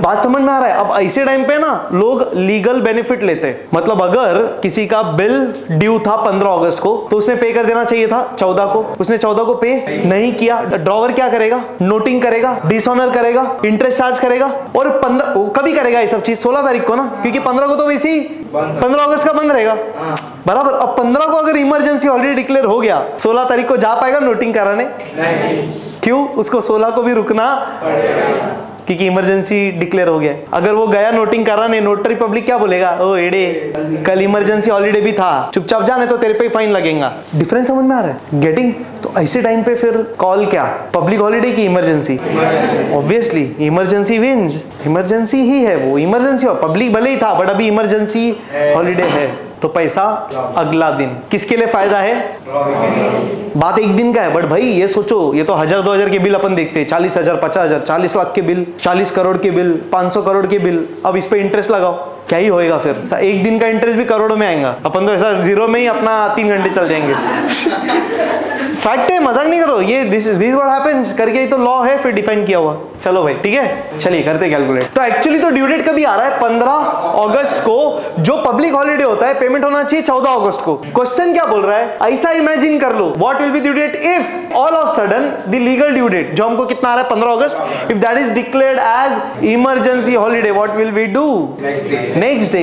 बात समझ में आ रहा है? अब ऐसे टाइम पे ना लोग लीगल बेनिफिट लेते हैं। मतलब अगर किसी का बिल ड्यू था 15 अगस्त को, तो उसने पे कर देना चाहिए था 14 को, उसने 14 को पे नहीं किया, ड्रॉवर क्या करेगा? नोटिंग करेगा, डिसऑनर करेगा, इंटरेस्ट चार्ज करेगा। और 15 कभी करेगा ये सब चीज? 16 तारीख को ना, क्योंकि 15 को तो वैसे ही 15 अगस्त का बंद रहेगा, बराबर। अब 15 को अगर इमरजेंसी ऑलरेडी डिक्लेयर हो गया, 16 तारीख को जा पाएगा नोटिंग कराने? नहीं। क्यों? उसको 16 को भी रुकना क्योंकि इमरजेंसी डिक्लेयर हो गया। अगर वो गया नोटिंग कराने, नोटरी पब्लिक क्या बोलेगा? ओ एडे, कल इमरजेंसी हॉलीडे भी था, चुपचाप जाने तो तेरे पे फाइन लगेगा। डिफरेंस समझ में आ रहा है? गेटिंग? तो ऐसे टाइम पे फिर कॉल क्या, पब्लिक हॉलीडे की emergency? Obviously emergency wins, emergency ही है वो। इमरजेंसी पब्लिक भले ही था, बट अभी इमरजेंसी हॉलीडे है, तो पैसा अगला दिन। किसके लिए फायदा है? बात एक दिन का है, बट भाई ये सोचो, ये तो 1000-2000 के बिल अपन देखते हैं, 40,000, 50,000, 40 लाख के बिल, 40 करोड़ के बिल, 500 करोड़ के बिल। अब इस पे इंटरेस्ट लगाओ, क्या ही होएगा फिर। एक दिन का इंटरेस्ट भी करोड़ों में आएगा, अपन तो ऐसा जीरो में ही अपना 3 घंटे चल जाएंगे। फैक्ट है, मजाक नहीं करो। ये दिस व्हाट हैपेंस करके ही तो लॉ है फिर डिफाइन किया हुआ। चलो भाई ठीक है, चलिए करते कैलकुलेट। तो एक्चुअली तो ड्यू डेट कभी आ रहा है 15 अगस्त को, जो पब्लिक हॉलीडे होता है। पेमेंट होना चाहिए 14 अगस्त को। क्वेश्चन क्या बोल रहा है, ऐसा इमेजिन कर लो, what will be due date if all of sudden the legal due date, जो हमको कितना आ रहा है 15 अगस्त, if that is declared as emergency holiday, what will we do? Next day.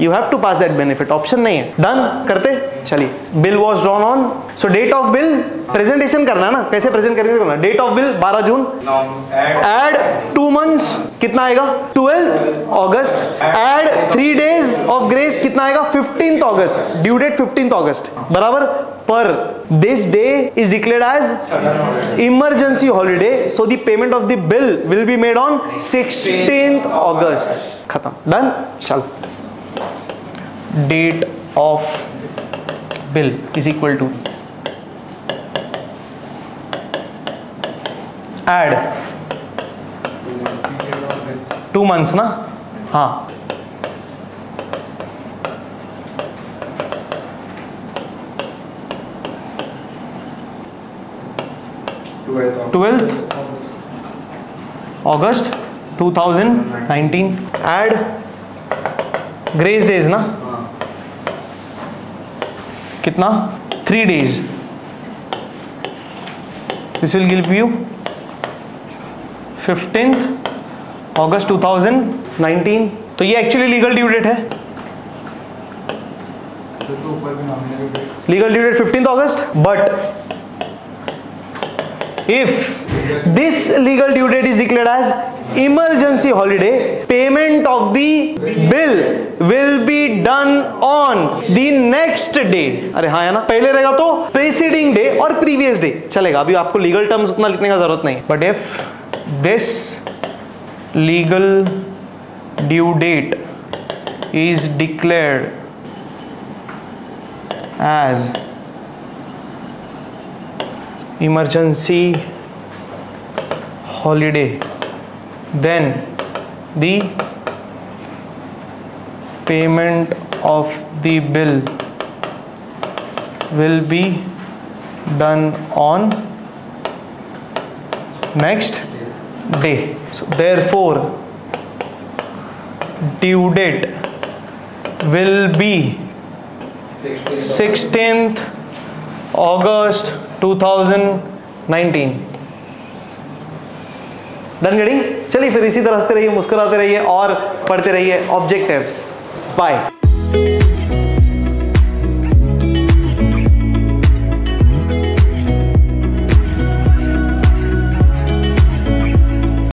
You have to pass that benefit, option नहीं है। Done, करते चलिए bill was drawn on, so date of bill presentation करना है ना, कैसे प्रेजेंट करना, date of bill 12 June, add 2 months कितना आएगा 12 August, add 3 days of grace कितना आएगा 15 अगस्त, ड्यू डेट 15 अगस्त बराबर, पर this day is declared as emergency holiday, so the payment of the bill will be made on 16 August. खत्म, done. चलो date of bill is equal to add 2 months ना, हाँ, August 12, 2019, add grace days ना कितना 3 days, this will give you 15 August 2019। तो ये actually legal due date है, legal due date 15 August, but if this legal due date is declared as emergency holiday, payment of the bill will be done on the next day. अरे हाँ, है ना, पहले रहेगा तो प्रीसीडिंग डे और previous day चलेगा, अभी आपको लीगल टर्म्स उतना लिखने का जरूरत नहीं। But if this legal due date is declared as emergency holiday, then the payment of the bill will be done on next day. So therefore due date will be 16th August 2019। Done getting. चलिए फिर इसी तरह हंसते रहिए, मुस्कुराते रहिए और पढ़ते रहिए ऑब्जेक्टिव्स। बाय।